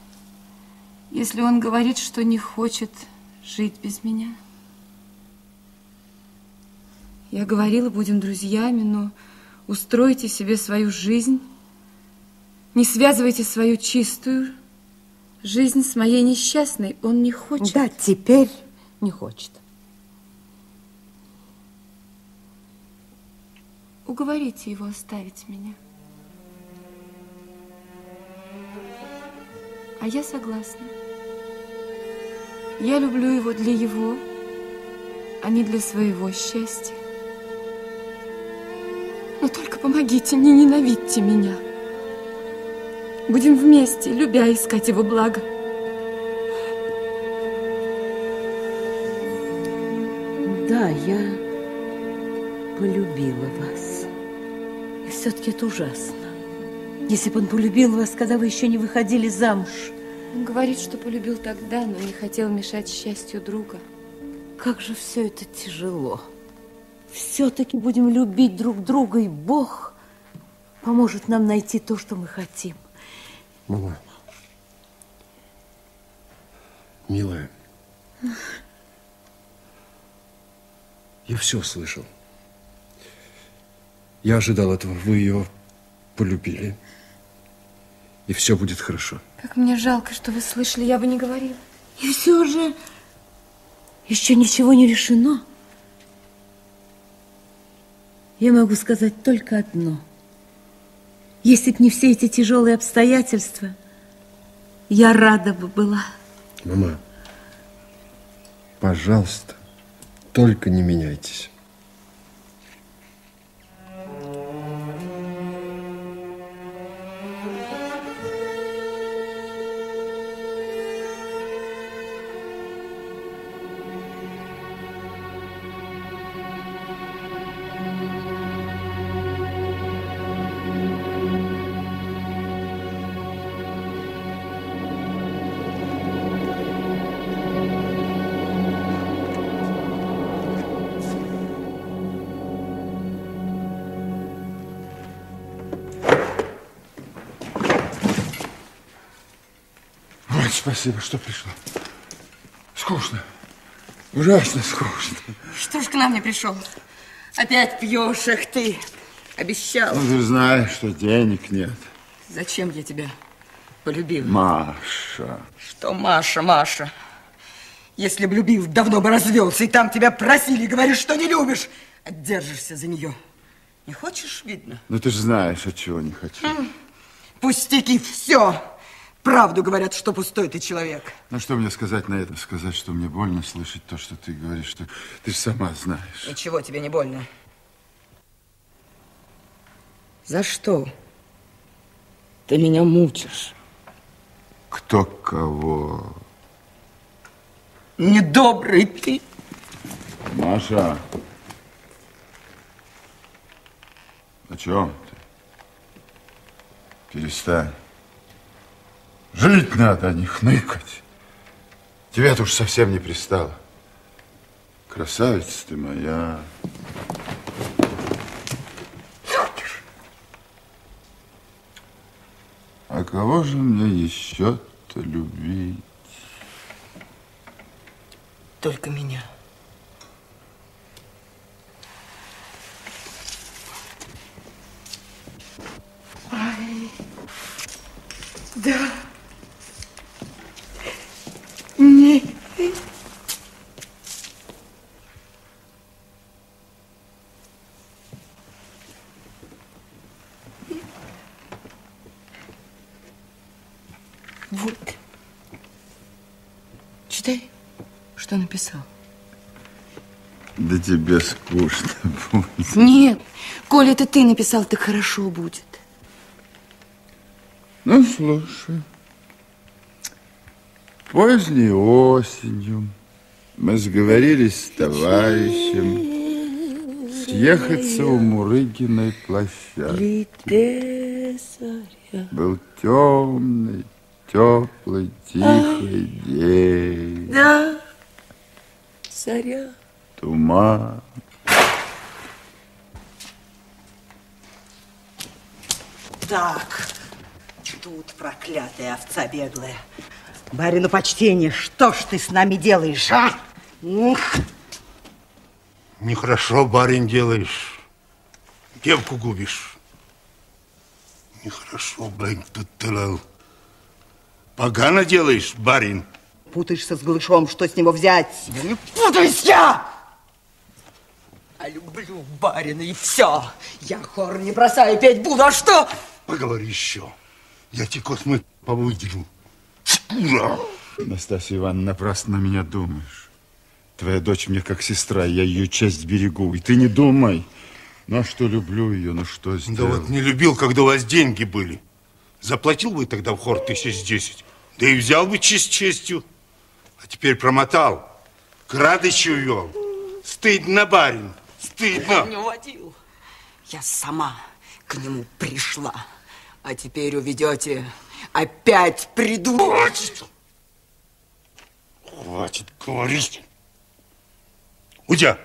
если он говорит, что не хочет жить без меня? Я говорила, будем друзьями, но устройте себе свою жизнь, не связывайте свою чистую жизнь с моей несчастной. Он не хочет. Да, теперь не хочет. Уговорите его оставить меня. А я согласна. Я люблю его для его, а не для своего счастья. Но только помогите, не ненавидьте меня. Будем вместе, любя, искать его благо. Да, я полюбила вас. И все-таки это ужасно. Если бы он полюбил вас, когда вы еще не выходили замуж. Он говорит, что полюбил тогда, но не хотел мешать счастью друга. Как же все это тяжело. Все-таки будем любить друг друга, и Бог поможет нам найти то, что мы хотим. Мама, милая, я все слышал. Я ожидал этого. Вы ее полюбили. И все будет хорошо. Как мне жалко, что вы слышали, я бы не говорила. И все же еще ничего не решено. Я могу сказать только одно. Если б не все эти тяжелые обстоятельства, я рада бы была. Мама, пожалуйста, только не меняйтесь. Спасибо, что пришла. Скучно. Ужасно скучно. Что ж к нам не пришел? Опять пьешь, ах ты. Обещал. Ну, ты знаешь, что денег нет. Зачем я тебя полюбила? Маша. Что Маша, Маша? Если б любил, давно бы развелся. И там тебя просили, говоришь, что не любишь. Отдержишься за нее. Не хочешь, видно? Ну, ты же знаешь, от чего не хочу. Пустяки, все. Правду говорят, что пустой ты человек. Ну, что мне сказать на это? Сказать, что мне больно слышать то, что ты говоришь, что ты же сама знаешь. Ничего тебе не больно. За что ты меня мучишь? Кто кого? Недобрый ты. Маша, о чем ты? Перестань. Жить надо, а не хныкать. Тебя-то уж совсем не пристало. Красавица ты моя. А кого же мне еще-то любить? Только меня. Ай, да. Не. Вот. Читай, что написал. Да тебе скучно будет. Нет, коли это ты написал, так хорошо будет. Ну, слушай. Поздней осенью мы сговорились с товарищем съехаться у Мурыгиной площадки. Был темный, теплый, тихий день. Да, царя. Туман. Так, тут проклятая овца беглая. Барину почтение, что ж ты с нами делаешь, а? Ух. Нехорошо, барин, делаешь. Девку губишь. Нехорошо, блин, тут тылал. Погано делаешь, барин. Путаешься с голышом, что с него взять? Я не путаюсь я! А люблю барина, и все. Я хор не бросаю, петь буду, а что? Поговори еще. Я тебе космы повыдержу. Настасья Ивановна, напрасно на меня думаешь. Твоя дочь мне как сестра, я ее честь берегу. И ты не думай, на что люблю ее, на что сделал. Да вот не любил, когда у вас деньги были. Заплатил бы тогда в хор 1010, да и взял бы честь честью. А теперь промотал, к радости увел. Стыдно, барин, стыдно. Не уводил. Я сама к нему пришла. А теперь уведете... Опять приду. Хватит! Хватит говорить. Уйдя.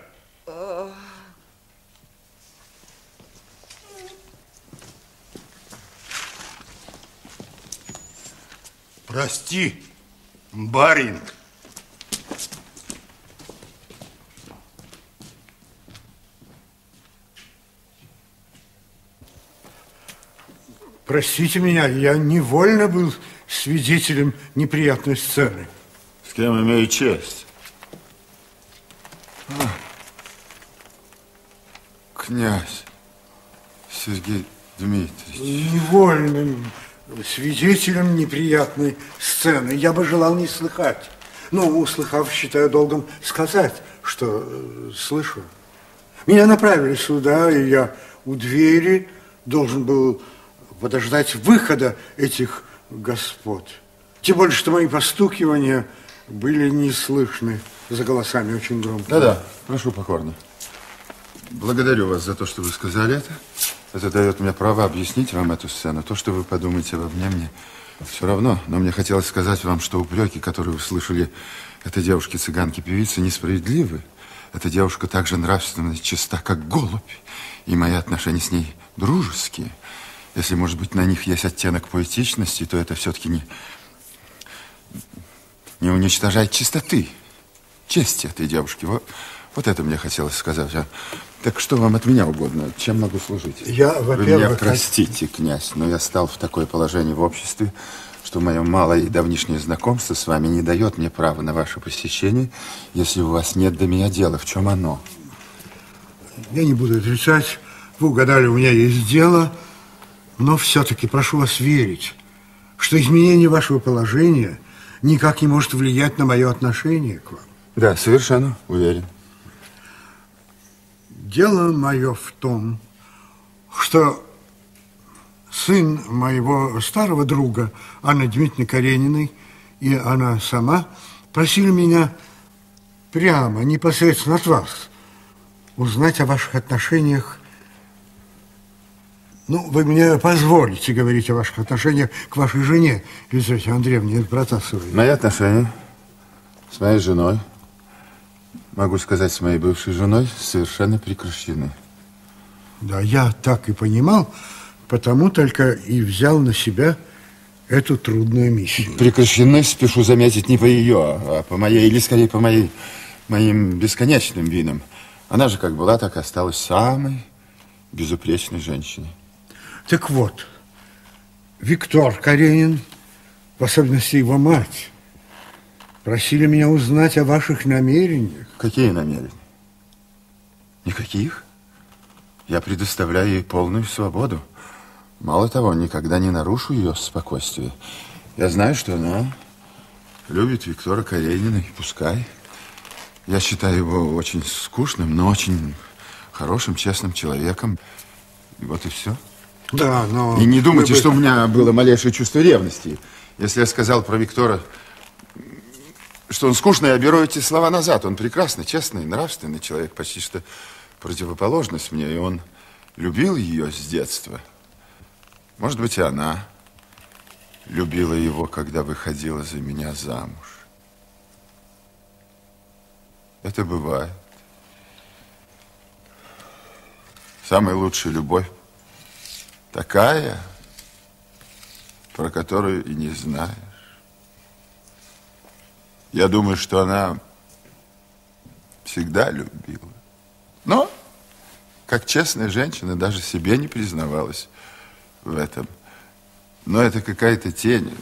Прости, барин. Простите меня, я невольно был свидетелем неприятной сцены. С кем имею честь? А. Князь Сергей Дмитриевич. Невольным свидетелем неприятной сцены. Я бы желал не слыхать. Но, услыхав, считаю долгом сказать, что слышу. Меня направили сюда, и я у двери должен был... подождать выхода этих господ. Тем более, что мои постукивания были не слышны за голосами очень громко. Да-да, прошу покорно. Благодарю вас за то, что вы сказали это. Это дает мне право объяснить вам эту сцену. То, что вы подумаете обо мне все равно. Но мне хотелось сказать вам, что упреки, которые вы слышали этой девушке-цыганке-певице, несправедливы. Эта девушка так же нравственно чиста, как голубь. И мои отношения с ней дружеские. Если, может быть, на них есть оттенок поэтичности, то это все-таки не уничтожает чистоты, чести этой девушки. Вот это мне хотелось сказать. Так что вам от меня угодно? Чем могу служить? Вы меня простите, князь, но я стал в такое положение в обществе, что мое малое и давнишнее знакомство с вами не дает мне права на ваше посещение, если у вас нет до меня дела. В чем оно? Я не буду отрицать. Вы угадали, у меня есть дело. Но все-таки прошу вас верить, что изменение вашего положения никак не может влиять на мое отношение к вам. Да, совершенно уверен. Дело мое в том, что сын моего старого друга Анны Дмитриевны Карениной и она сама просили меня прямо, непосредственно от вас, узнать о ваших отношениях. Ну, вы мне позволите говорить о ваших отношениях к вашей жене, Елизавете Андреевне Протасовой. Мои отношения с моей женой, могу сказать, с моей бывшей женой, совершенно прекращены. Да, я так и понимал, потому только и взял на себя эту трудную миссию. Прекращены, спешу заметить, не по ее, а по моей, или скорее по моим бесконечным винам. Она же как была, так и осталась самой безупречной женщиной. Так вот, Виктор Каренин, в особенности его мать, просили меня узнать о ваших намерениях. Какие намерения? Никаких. Я предоставляю ей полную свободу. Мало того, никогда не нарушу ее спокойствие. Я знаю, что она любит Виктора Каренина, и пускай. Я считаю его очень скучным, но очень хорошим, честным человеком. И вот и все. Да, но... И не думайте, что у меня было малейшее чувство ревности. Если я сказал про Виктора, что он скучный, я беру эти слова назад. Он прекрасный, честный, нравственный человек, почти что противоположность мне. И он любил ее с детства. Может быть, и она любила его, когда выходила за меня замуж. Это бывает. Самая лучшая любовь такая, про которую и не знаешь. Я думаю, что она всегда любила. Но, как честная женщина, даже себе не признавалась в этом. Но это какая-то тень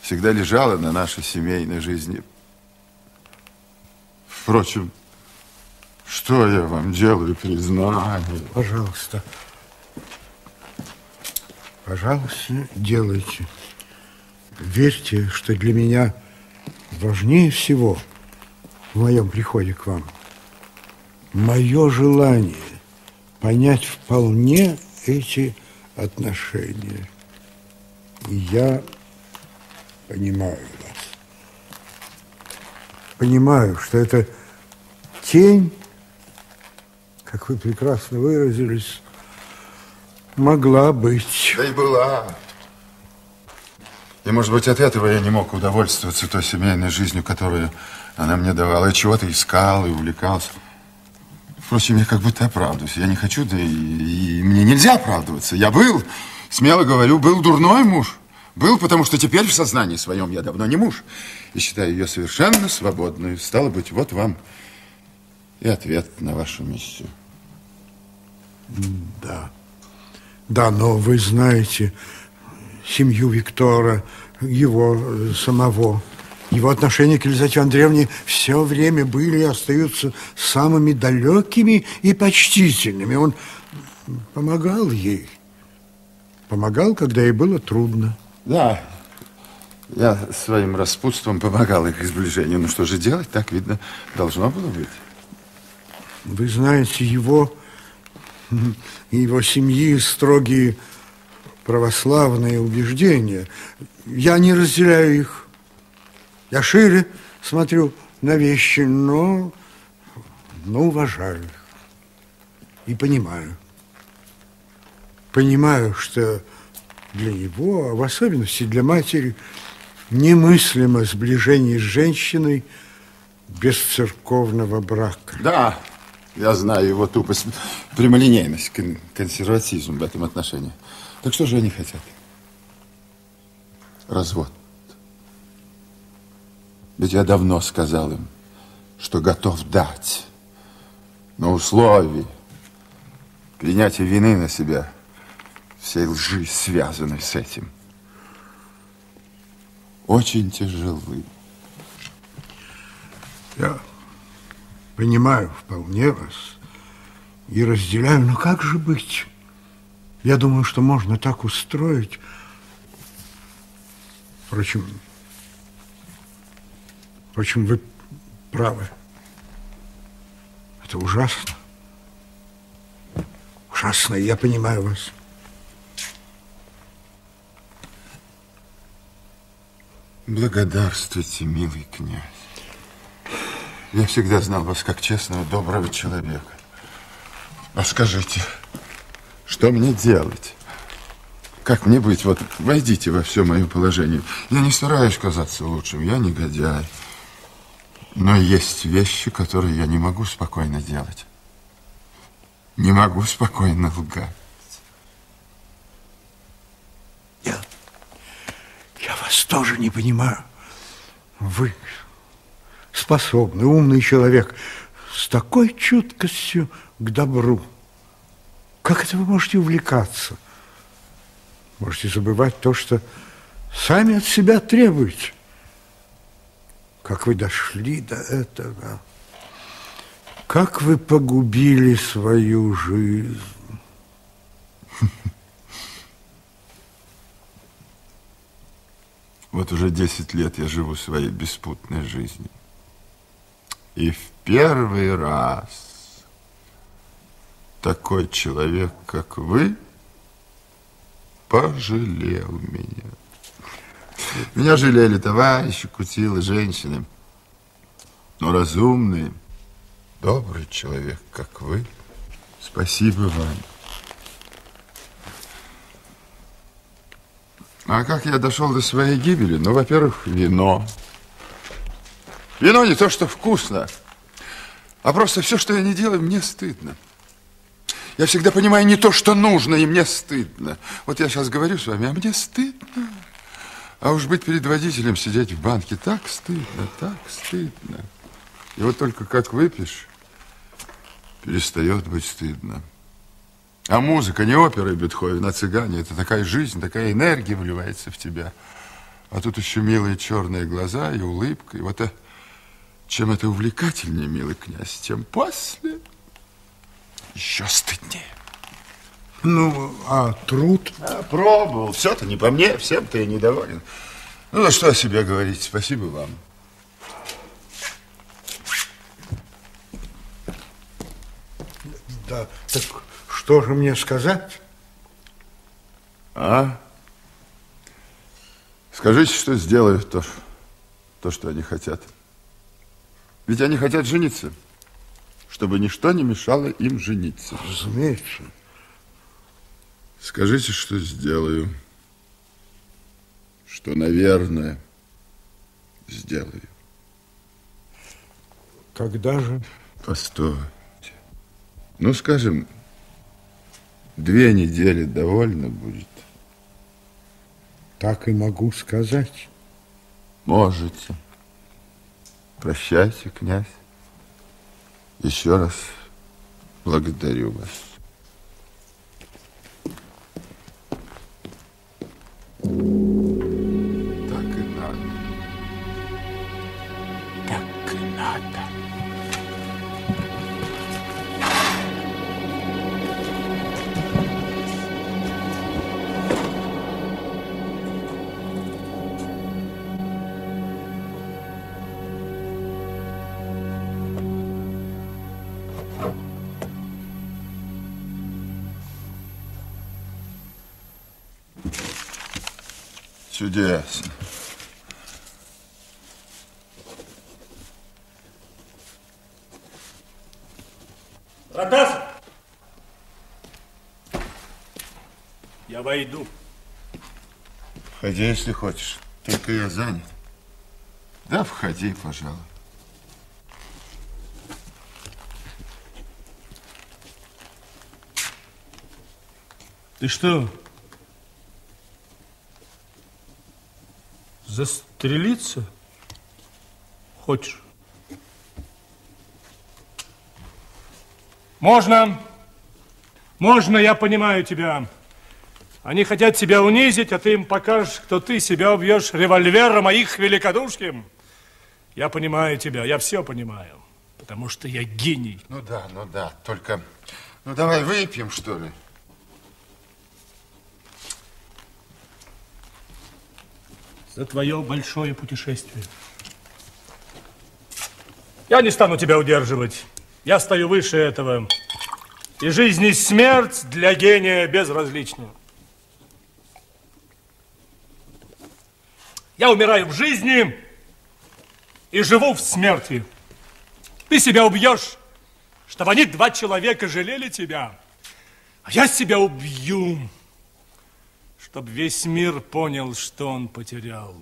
всегда лежала на нашей семейной жизни. Впрочем, что я вам делаю, признаю? Пожалуйста. Пожалуйста, делайте. Верьте, что для меня важнее всего в моем приходе к вам мое желание понять вполне эти отношения. И я понимаю вас. Понимаю, что это тень, как вы прекрасно выразились, могла быть. Да и была. И, может быть, от этого я не мог удовольствоваться той семейной жизнью, которую она мне давала. Я чего-то искал и увлекался. Впрочем, я как будто оправдываюсь. Я не хочу, да и мне нельзя оправдываться. Я был, смело говорю, был дурной муж. Был, потому что теперь в сознании своем я давно не муж. И считаю ее совершенно свободной. Стало быть, вот вам и ответ на вашу миссию. Да. Да, но вы знаете семью Виктора, его самого. Его отношения к Елизавете Андреевне все время были и остаются самыми далекими и почтительными. Он помогал ей. Помогал, когда ей было трудно. Да, я своим распутством помогал их сближению. Ну что же делать, так, видно, должно было быть. Вы знаете, его и его семьи строгие православные убеждения. Я не разделяю их. Я шире смотрю на вещи, но уважаю их. И понимаю. Понимаю, что для него, а в особенности для матери, немыслимо сближение с женщиной без церковного брака. Да, я знаю его тупость, прямолинейность, консерватизм в этом отношении. Так что же они хотят? Развод. Ведь я давно сказал им, что готов дать на условии принятия вины на себя всей лжи, связанной с этим. Очень тяжелы. Я понимаю вполне вас и разделяю, но как же быть? Я думаю, что можно так устроить. Впрочем, вы правы. Это ужасно. Ужасно, я понимаю вас. Благодарствуйте, милый князь. Я всегда знал вас как честного, доброго человека. А скажите, что мне делать? Как мне быть? Вот, войдите во все мое положение. Я не стараюсь казаться лучшим, я негодяй. Но есть вещи, которые я не могу спокойно делать. Не могу спокойно лгать. Я тоже не понимаю. Вы способный, умный человек, с такой чуткостью к добру. Как это вы можете увлекаться? Можете забывать то, что сами от себя требуете. Как вы дошли до этого? Как вы погубили свою жизнь? Вот уже 10 лет я живу своей беспутной жизнью. И в первый раз такой человек, как вы, пожалел меня. Меня жалели товарищи, кутилы, женщины. Но разумный, добрый человек, как вы, спасибо вам. А как я дошел до своей гибели? Ну, во-первых, вино. Вино не то, что вкусно, а просто все, что я не делаю, мне стыдно. Я всегда понимаю не то, что нужно, и мне стыдно. Вот я сейчас говорю с вами, а мне стыдно. А уж быть перед водителем, сидеть в банке, так стыдно, так стыдно. И вот только как выпьешь, перестает быть стыдно. А музыка не опера Бетховена, а цыгане. Это такая жизнь, такая энергия вливается в тебя. А тут еще милые черные глаза и улыбка. И вот чем это увлекательнее, милый князь, тем после еще стыднее. Ну, а труд? А, пробовал. Все-то не по мне, всем-то я недоволен. Ну, за что о себе говорить? Спасибо вам. Да, так что же мне сказать? А? Скажите, что сделаю то, что они хотят. Ведь они хотят жениться, чтобы ничто не мешало им жениться. Разумеется. Скажите, что сделаю, что, наверное, сделаю. Когда же? Постой. Ну, скажем, 2 недели довольно будет. Так и могу сказать. Можете. Прощайте, князь. Еще раз благодарю вас. Так и надо. Так и надо. Чудесно. Протасов! Я войду. Входи, если хочешь. Только я занят. Да, входи, пожалуй. Ты что? Застрелиться хочешь? Можно. Можно, я понимаю тебя. Они хотят тебя унизить, а ты им покажешь, кто ты, себя убьешь револьвером, а их великодушием. Я понимаю тебя, я все понимаю, потому что я гений. Ну да, только... Ну давай выпьем, что ли? За твое большое путешествие. Я не стану тебя удерживать. Я стою выше этого. И жизнь, и смерть для гения безразличны. Я умираю в жизни и живу в смерти. Ты себя убьешь, чтобы они, 2 человека, жалели тебя. А я себя убью, чтобы весь мир понял, что он потерял.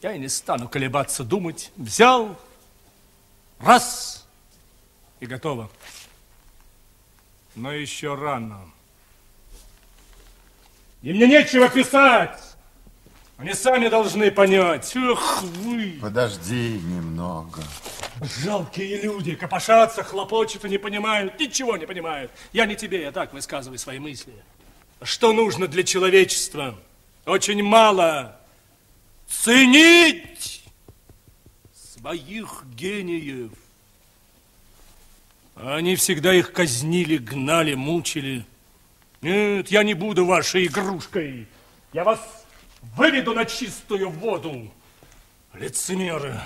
Я и не стану колебаться, думать. Взял, раз, и готово. Но еще рано. И мне нечего писать. Они сами должны понять. Эх вы! Подожди немного. Жалкие люди, копошатся, хлопочут и не понимают. Ничего не понимают. Я не тебе, я так высказываю свои мысли. Что нужно для человечества? Очень мало. Ценить своих гениев. Они всегда их казнили, гнали, мучили. Нет, я не буду вашей игрушкой. Я вас выведу на чистую воду, лицемеры.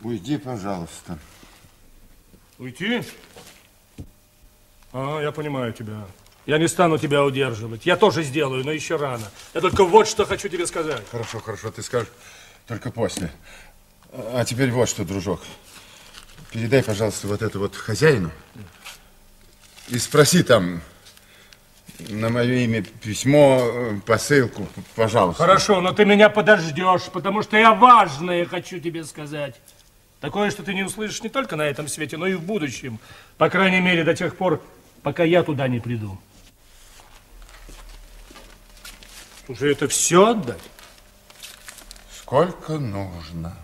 Уйди, пожалуйста. Уйти? А, я понимаю тебя. Я не стану тебя удерживать. Я тоже сделаю, но еще рано. Я только вот что хочу тебе сказать. Хорошо, хорошо, ты скажешь только после. А теперь вот что, дружок. Передай, пожалуйста, вот это вот хозяину. И спроси там... На мое имя письмо, посылку, пожалуйста. Хорошо, но ты меня подождешь, потому что я важное хочу тебе сказать. Такое, что ты не услышишь не только на этом свете, но и в будущем. По крайней мере, до тех пор, пока я туда не приду. Уже это все отдать? Сколько нужно.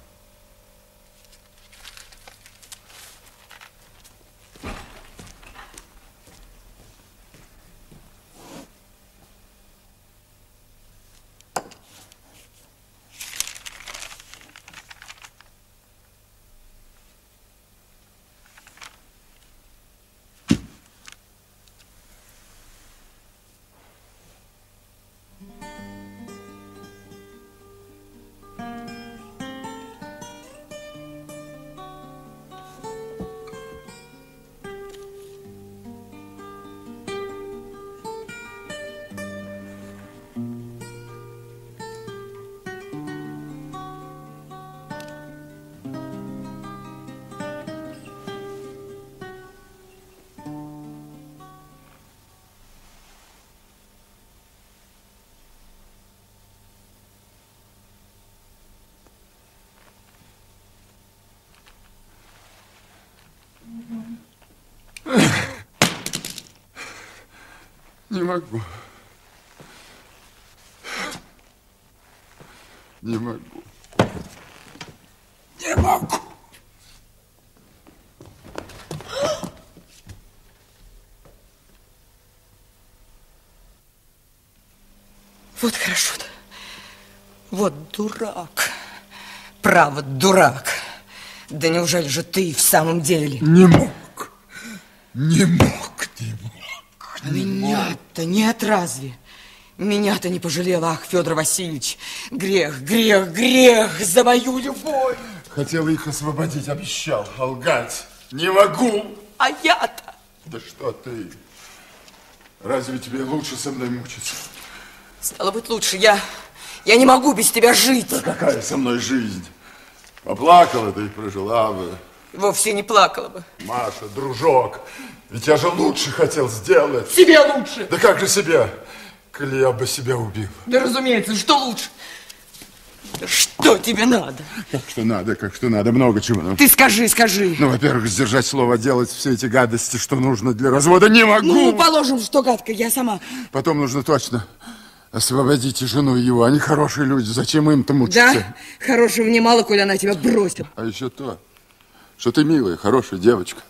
Не могу. Не могу. Не могу. Вот хорошо. Вот дурак. Право, дурак. Да неужели же ты в самом деле? Не мог. Не мог, не мог. Меня-то нет, разве? Меня-то не пожалела, ах, Федор Васильевич. Грех, грех, грех за мою любовь. Хотела их освободить, обещал, лгать. Не могу. А я-то? Да что ты? Разве тебе лучше со мной мучиться? Стало быть, лучше. Я не могу без тебя жить. Да какая со мной жизнь? Поплакала ты и прожила бы. Вовсе не плакала бы. Маша, дружок, ведь я же лучше хотел сделать. Себе лучше? Да как же себе, коли я бы себя убил? Да разумеется, что лучше? Да что тебе надо? Как что надо, много чего. Ты скажи, скажи. Ну, во-первых, сдержать слово, делать все эти гадости, что нужно для развода, не могу. Ну, положим, что гадко, я сама. Потом нужно точно... Освободите жену его, они хорошие люди, зачем им-то мучиться? Да, хорошего немало, коль она тебя бросила. А еще то, что ты милая, хорошая девочка.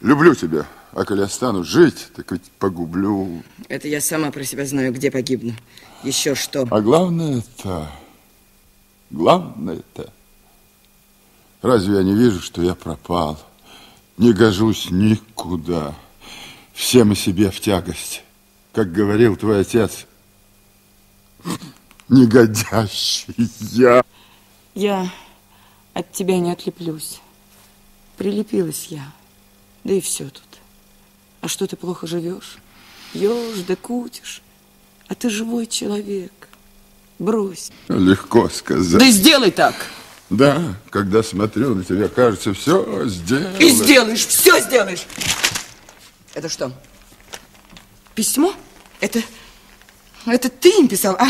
Люблю тебя, а коли я стану жить, так ведь погублю. Это я сама про себя знаю, где погибну. Еще что. А главное-то, разве я не вижу, что я пропал? Не гожусь никуда. Всем и себе в тягость. Как говорил твой отец, негодящий я. Я от тебя не отлеплюсь. Прилепилась я. Да и все тут. А что ты плохо живешь? Ешь да кутишь. А ты живой человек. Брось. Легко сказать. Да сделай так. Да, когда смотрю на тебя, кажется, все сделаешь. И сделаешь, все сделаешь. Это что? Письмо? Это ты им писал, а?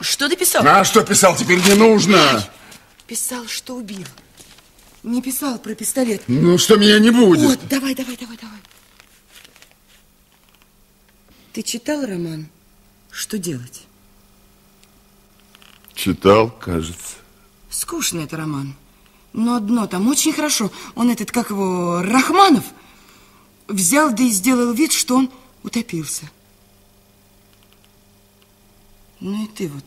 Что ты писал? А что писал, теперь не нужно. Писал, что убил. Не писал про пистолет. Ну, что меня не будет. Вот, давай. Ты читал роман «Что делать»? Читал, кажется. Скучный это роман. Но одно там очень хорошо. Он этот, как его, Рахманов, взял да и сделал вид, что он утопился. Ну и ты вот.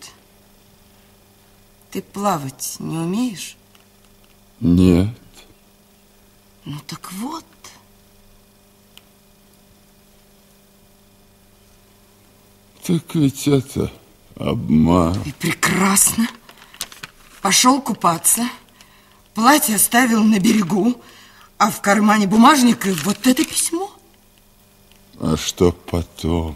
Ты плавать не умеешь? Нет. Ну так вот. Так ведь это обман. И прекрасно. Пошел купаться. Платье оставил на берегу, а в кармане бумажник и вот это письмо. А что потом?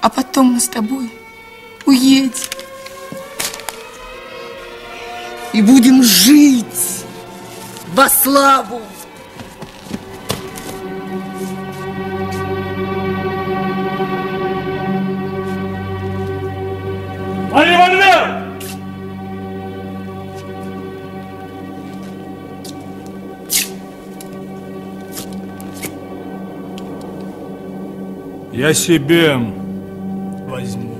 А потом мы с тобой уедем. И будем жить во славу. Алимандер! Я себе возьму.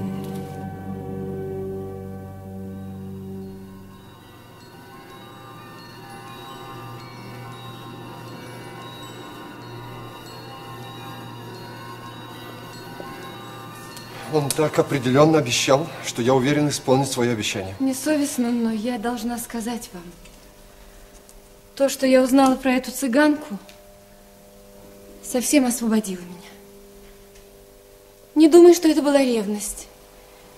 Он так определенно обещал, что я уверен исполнить свое обещание. Несовестно, но я должна сказать вам. То, что я узнала про эту цыганку, совсем освободило меня. Не думай, что это была ревность.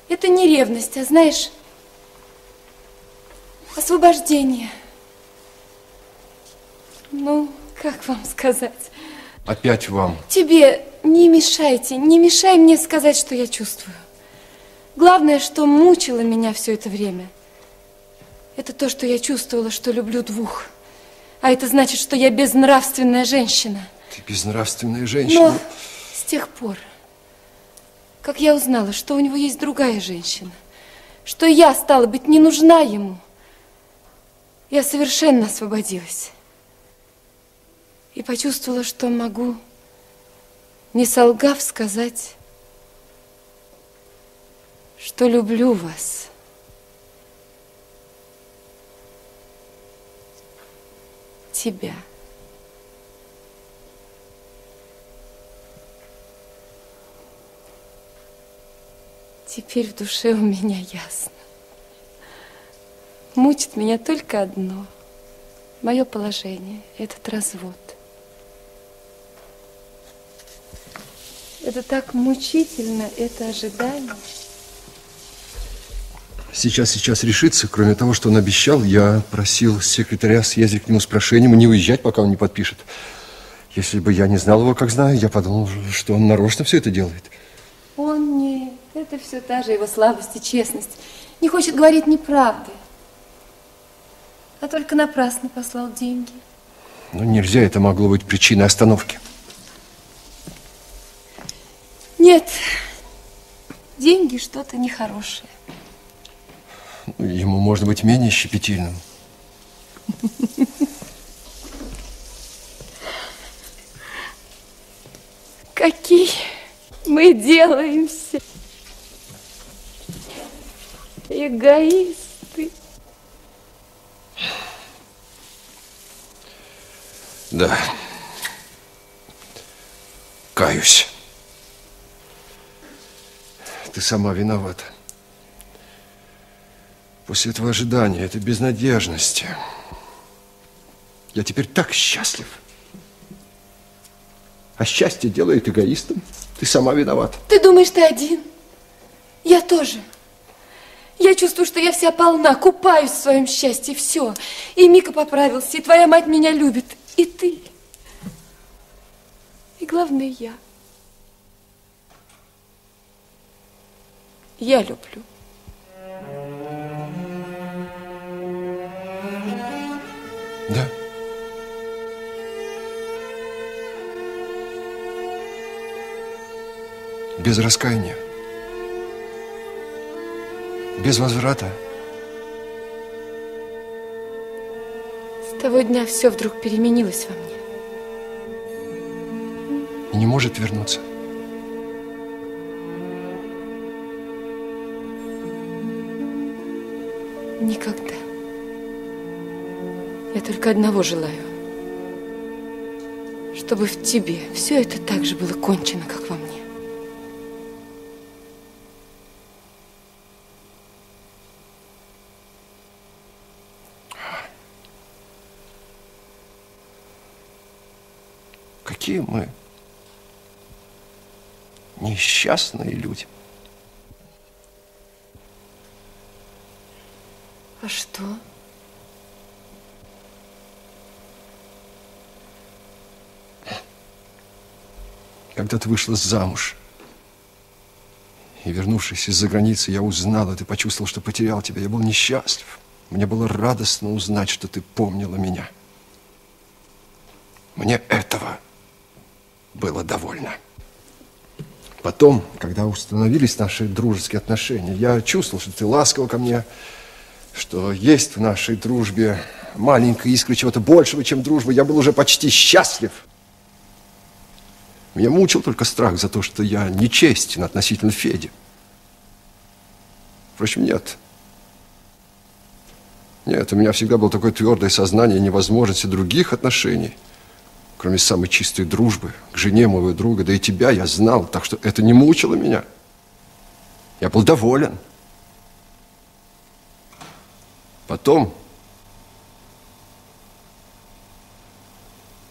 Это не ревность, а, знаешь, освобождение. Ну, как вам сказать? Опять вам. Тебе... Не мешайте, не мешай мне сказать, что я чувствую. Главное, что мучило меня все это время, это то, что я чувствовала, что люблю двух. А это значит, что я безнравственная женщина. Ты безнравственная женщина. Но с тех пор, как я узнала, что у него есть другая женщина, что я, стала быть, не нужна ему, я совершенно освободилась. И почувствовала, что могу... не солгав, сказать, что люблю вас. Тебя. Теперь в душе у меня ясно. Мучит меня только одно. Мое положение, этот развод. Это так мучительно, это ожидание. Сейчас решится. Кроме того, что он обещал, я просил секретаря съездить к нему с прошением и не уезжать, пока он не подпишет. Если бы я не знал его, как знаю, я подумал, что он нарочно все это делает. Он не... Это все та же его слабость и честность. Не хочет говорить неправды. А только напрасно послал деньги. Ну, нельзя, это могло быть причиной остановки. Нет, деньги что-то нехорошее. Ему может быть менее щепетильным. Какие мы делаемся эгоисты. Да, каюсь. Ты сама виновата. После этого ожидания, этой безнадежности, я теперь так счастлив. А счастье делает эгоистом. Ты сама виновата. Ты думаешь, ты один? Я тоже. Я чувствую, что я вся полна, купаюсь в своем счастье, все. И Мика поправился, и твоя мать меня любит, и ты. И главное, я. Я люблю. Да. Без раскаяния. Без возврата. С того дня все вдруг переменилось во мне. И не может вернуться. Никогда. Я только одного желаю. Чтобы в тебе все это так же было кончено, как во мне. Какие мы несчастные люди. А что? Когда ты вышла замуж и, вернувшись из-за границы, я узнала, ты почувствовал, что потерял тебя. Я был несчастлив. Мне было радостно узнать, что ты помнила меня. Мне этого было довольно. Потом, когда установились наши дружеские отношения, я чувствовал, что ты ласкова ко мне, что есть в нашей дружбе маленькая искра чего-то большего, чем дружба. Я был уже почти счастлив. Меня мучил только страх за то, что я нечестен относительно Феди. Впрочем, нет. Нет, у меня всегда было такое твердое сознание невозможности других отношений, кроме самой чистой дружбы, к жене моего друга, да и тебя я знал, так что это не мучило меня. Я был доволен. Потом,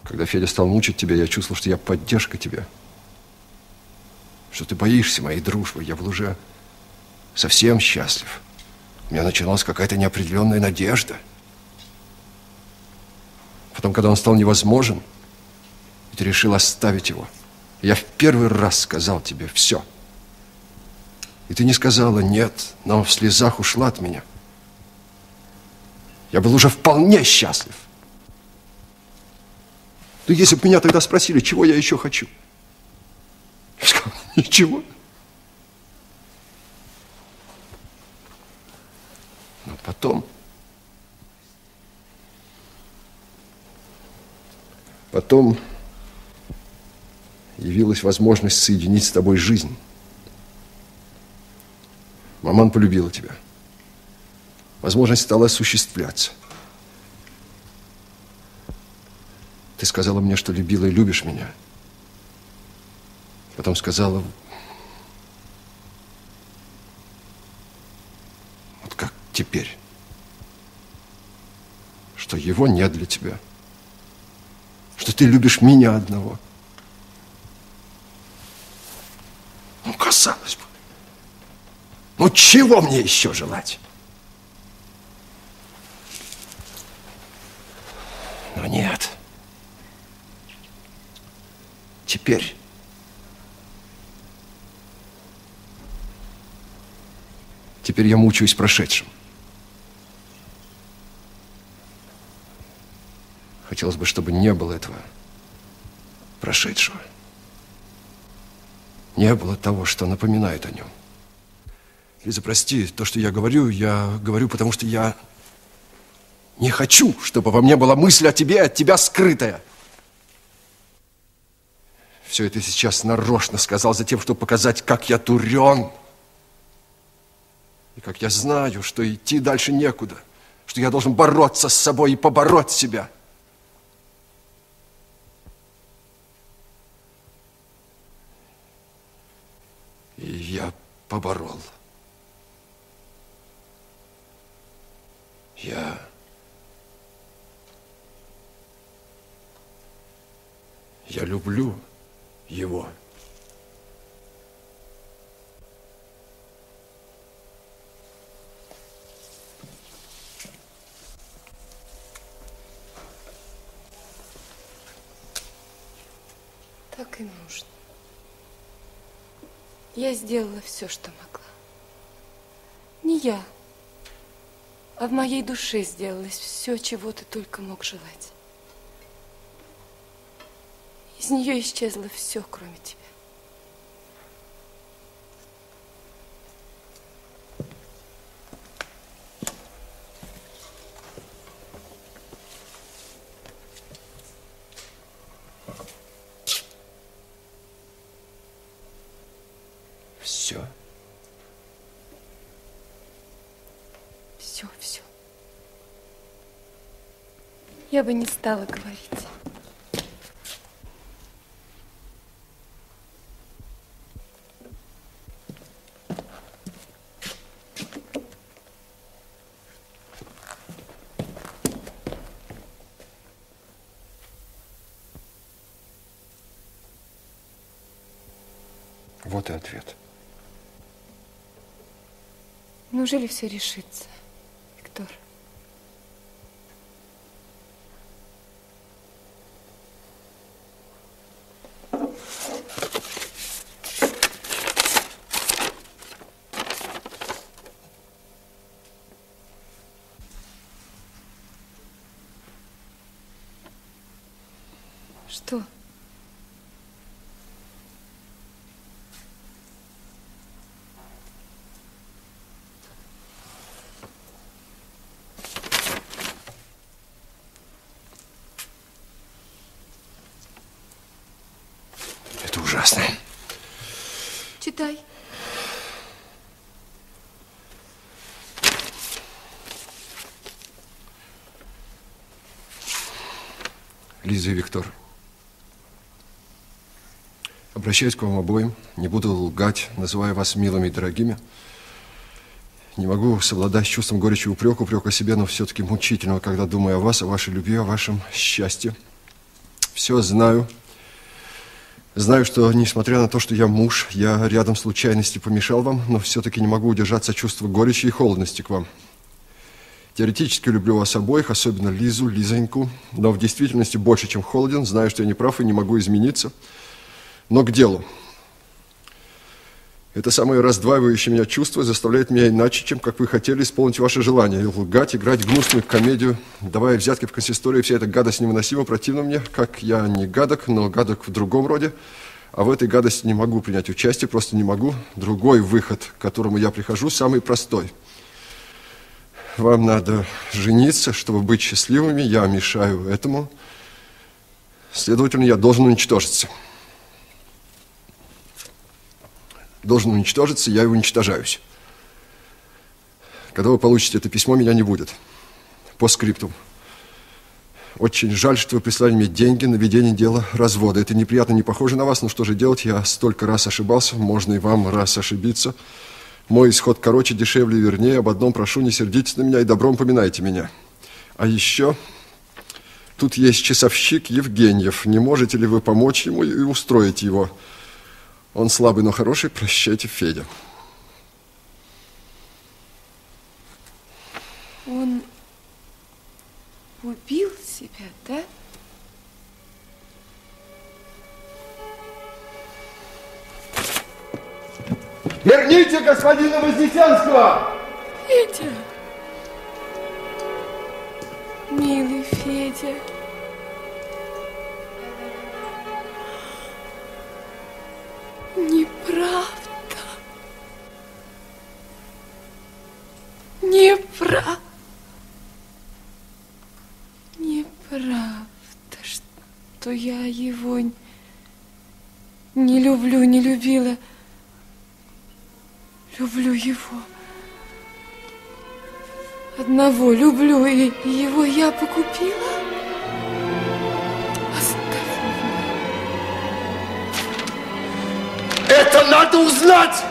когда Федя стал мучить тебя, я чувствовал, что я поддержка тебе, что ты боишься моей дружбы. Я был уже совсем счастлив. У меня начиналась какая-то неопределенная надежда. Потом, когда он стал невозможен, ты решил оставить его. Я в первый раз сказал тебе все. И ты не сказала «нет», но в слезах ушла от меня. Я был уже вполне счастлив. Ну, если бы меня тогда спросили, чего я еще хочу, я сказал, ничего. Но потом явилась возможность соединить с тобой жизнь. Маман полюбила тебя. Возможность стала осуществляться. Ты сказала мне, что любила и любишь меня. Потом сказала, вот как теперь, что его нет для тебя, что ты любишь меня одного. Ну, казалось бы, ну чего мне еще желать? Но нет. Теперь я мучаюсь прошедшим. Хотелось бы, чтобы не было этого прошедшего. Не было того, что напоминает о нем. Лиза, прости, то, что я говорю, потому что я не хочу, чтобы во мне была мысль о тебе, от тебя скрытая. Все это сейчас нарочно сказал за тем, чтобы показать, как я дурен. И как я знаю, что идти дальше некуда. Что я должен бороться с собой и побороть себя. И я поборол. Я люблю его. Так и нужно. Я сделала все, что могла. Не я, а в моей душе сделалось все, чего ты только мог желать. Из нее исчезло все, кроме тебя. Все. все. Я бы не стала говорить. Вот и ответ. Неужели все решится, Виктор? Что? Читай. Лиза и Виктор, обращаюсь к вам обоим, не буду лгать, называя вас милыми и дорогими. Не могу совладать с чувством горечи упрек о себе, но все-таки мучительного, когда думаю о вас, о вашей любви, о вашем счастье. Все знаю. Знаю, что, несмотря на то, что я муж, я рядом случайности помешал вам, но все-таки не могу удержаться от чувства горечи и холодности к вам. Теоретически люблю вас обоих, особенно Лизу, Лизоньку, но в действительности больше, чем холоден. Знаю, что я не прав и не могу измениться. Но к делу. Это самое раздваивающее меня чувство заставляет меня иначе, чем как вы хотели, исполнить ваше желание. Лгать, играть гнусную комедию, давая взятки в консистории, вся эта гадость невыносима, противна мне, как я не гадок, но гадок в другом роде. А в этой гадости не могу принять участие, просто не могу. Другой выход, к которому я прихожу, самый простой. Вам надо жениться, чтобы быть счастливыми, я мешаю этому. Следовательно, я должен уничтожиться. Должен уничтожиться, я и уничтожаюсь. Когда вы получите это письмо, меня не будет. По скриптум. Очень жаль, что вы прислали мне деньги на ведение дела развода. Это неприятно, не похоже на вас, но что же делать? Я столько раз ошибался, можно и вам раз ошибиться. Мой исход короче, дешевле, вернее. Об одном прошу, не сердитесь на меня и добром поминайте меня. А еще... Тут есть часовщик Евгеньев. Не можете ли вы помочь ему и устроить его? Он слабый, но хороший. Прощайте, Федя. Он убил себя, да? Верните господина Вознесенского! Федя! Милый Федя! Неправда. Неправда. Неправда, что я его не люблю, не любила. Люблю его. Одного люблю, и его я погубила. Это надо узнать!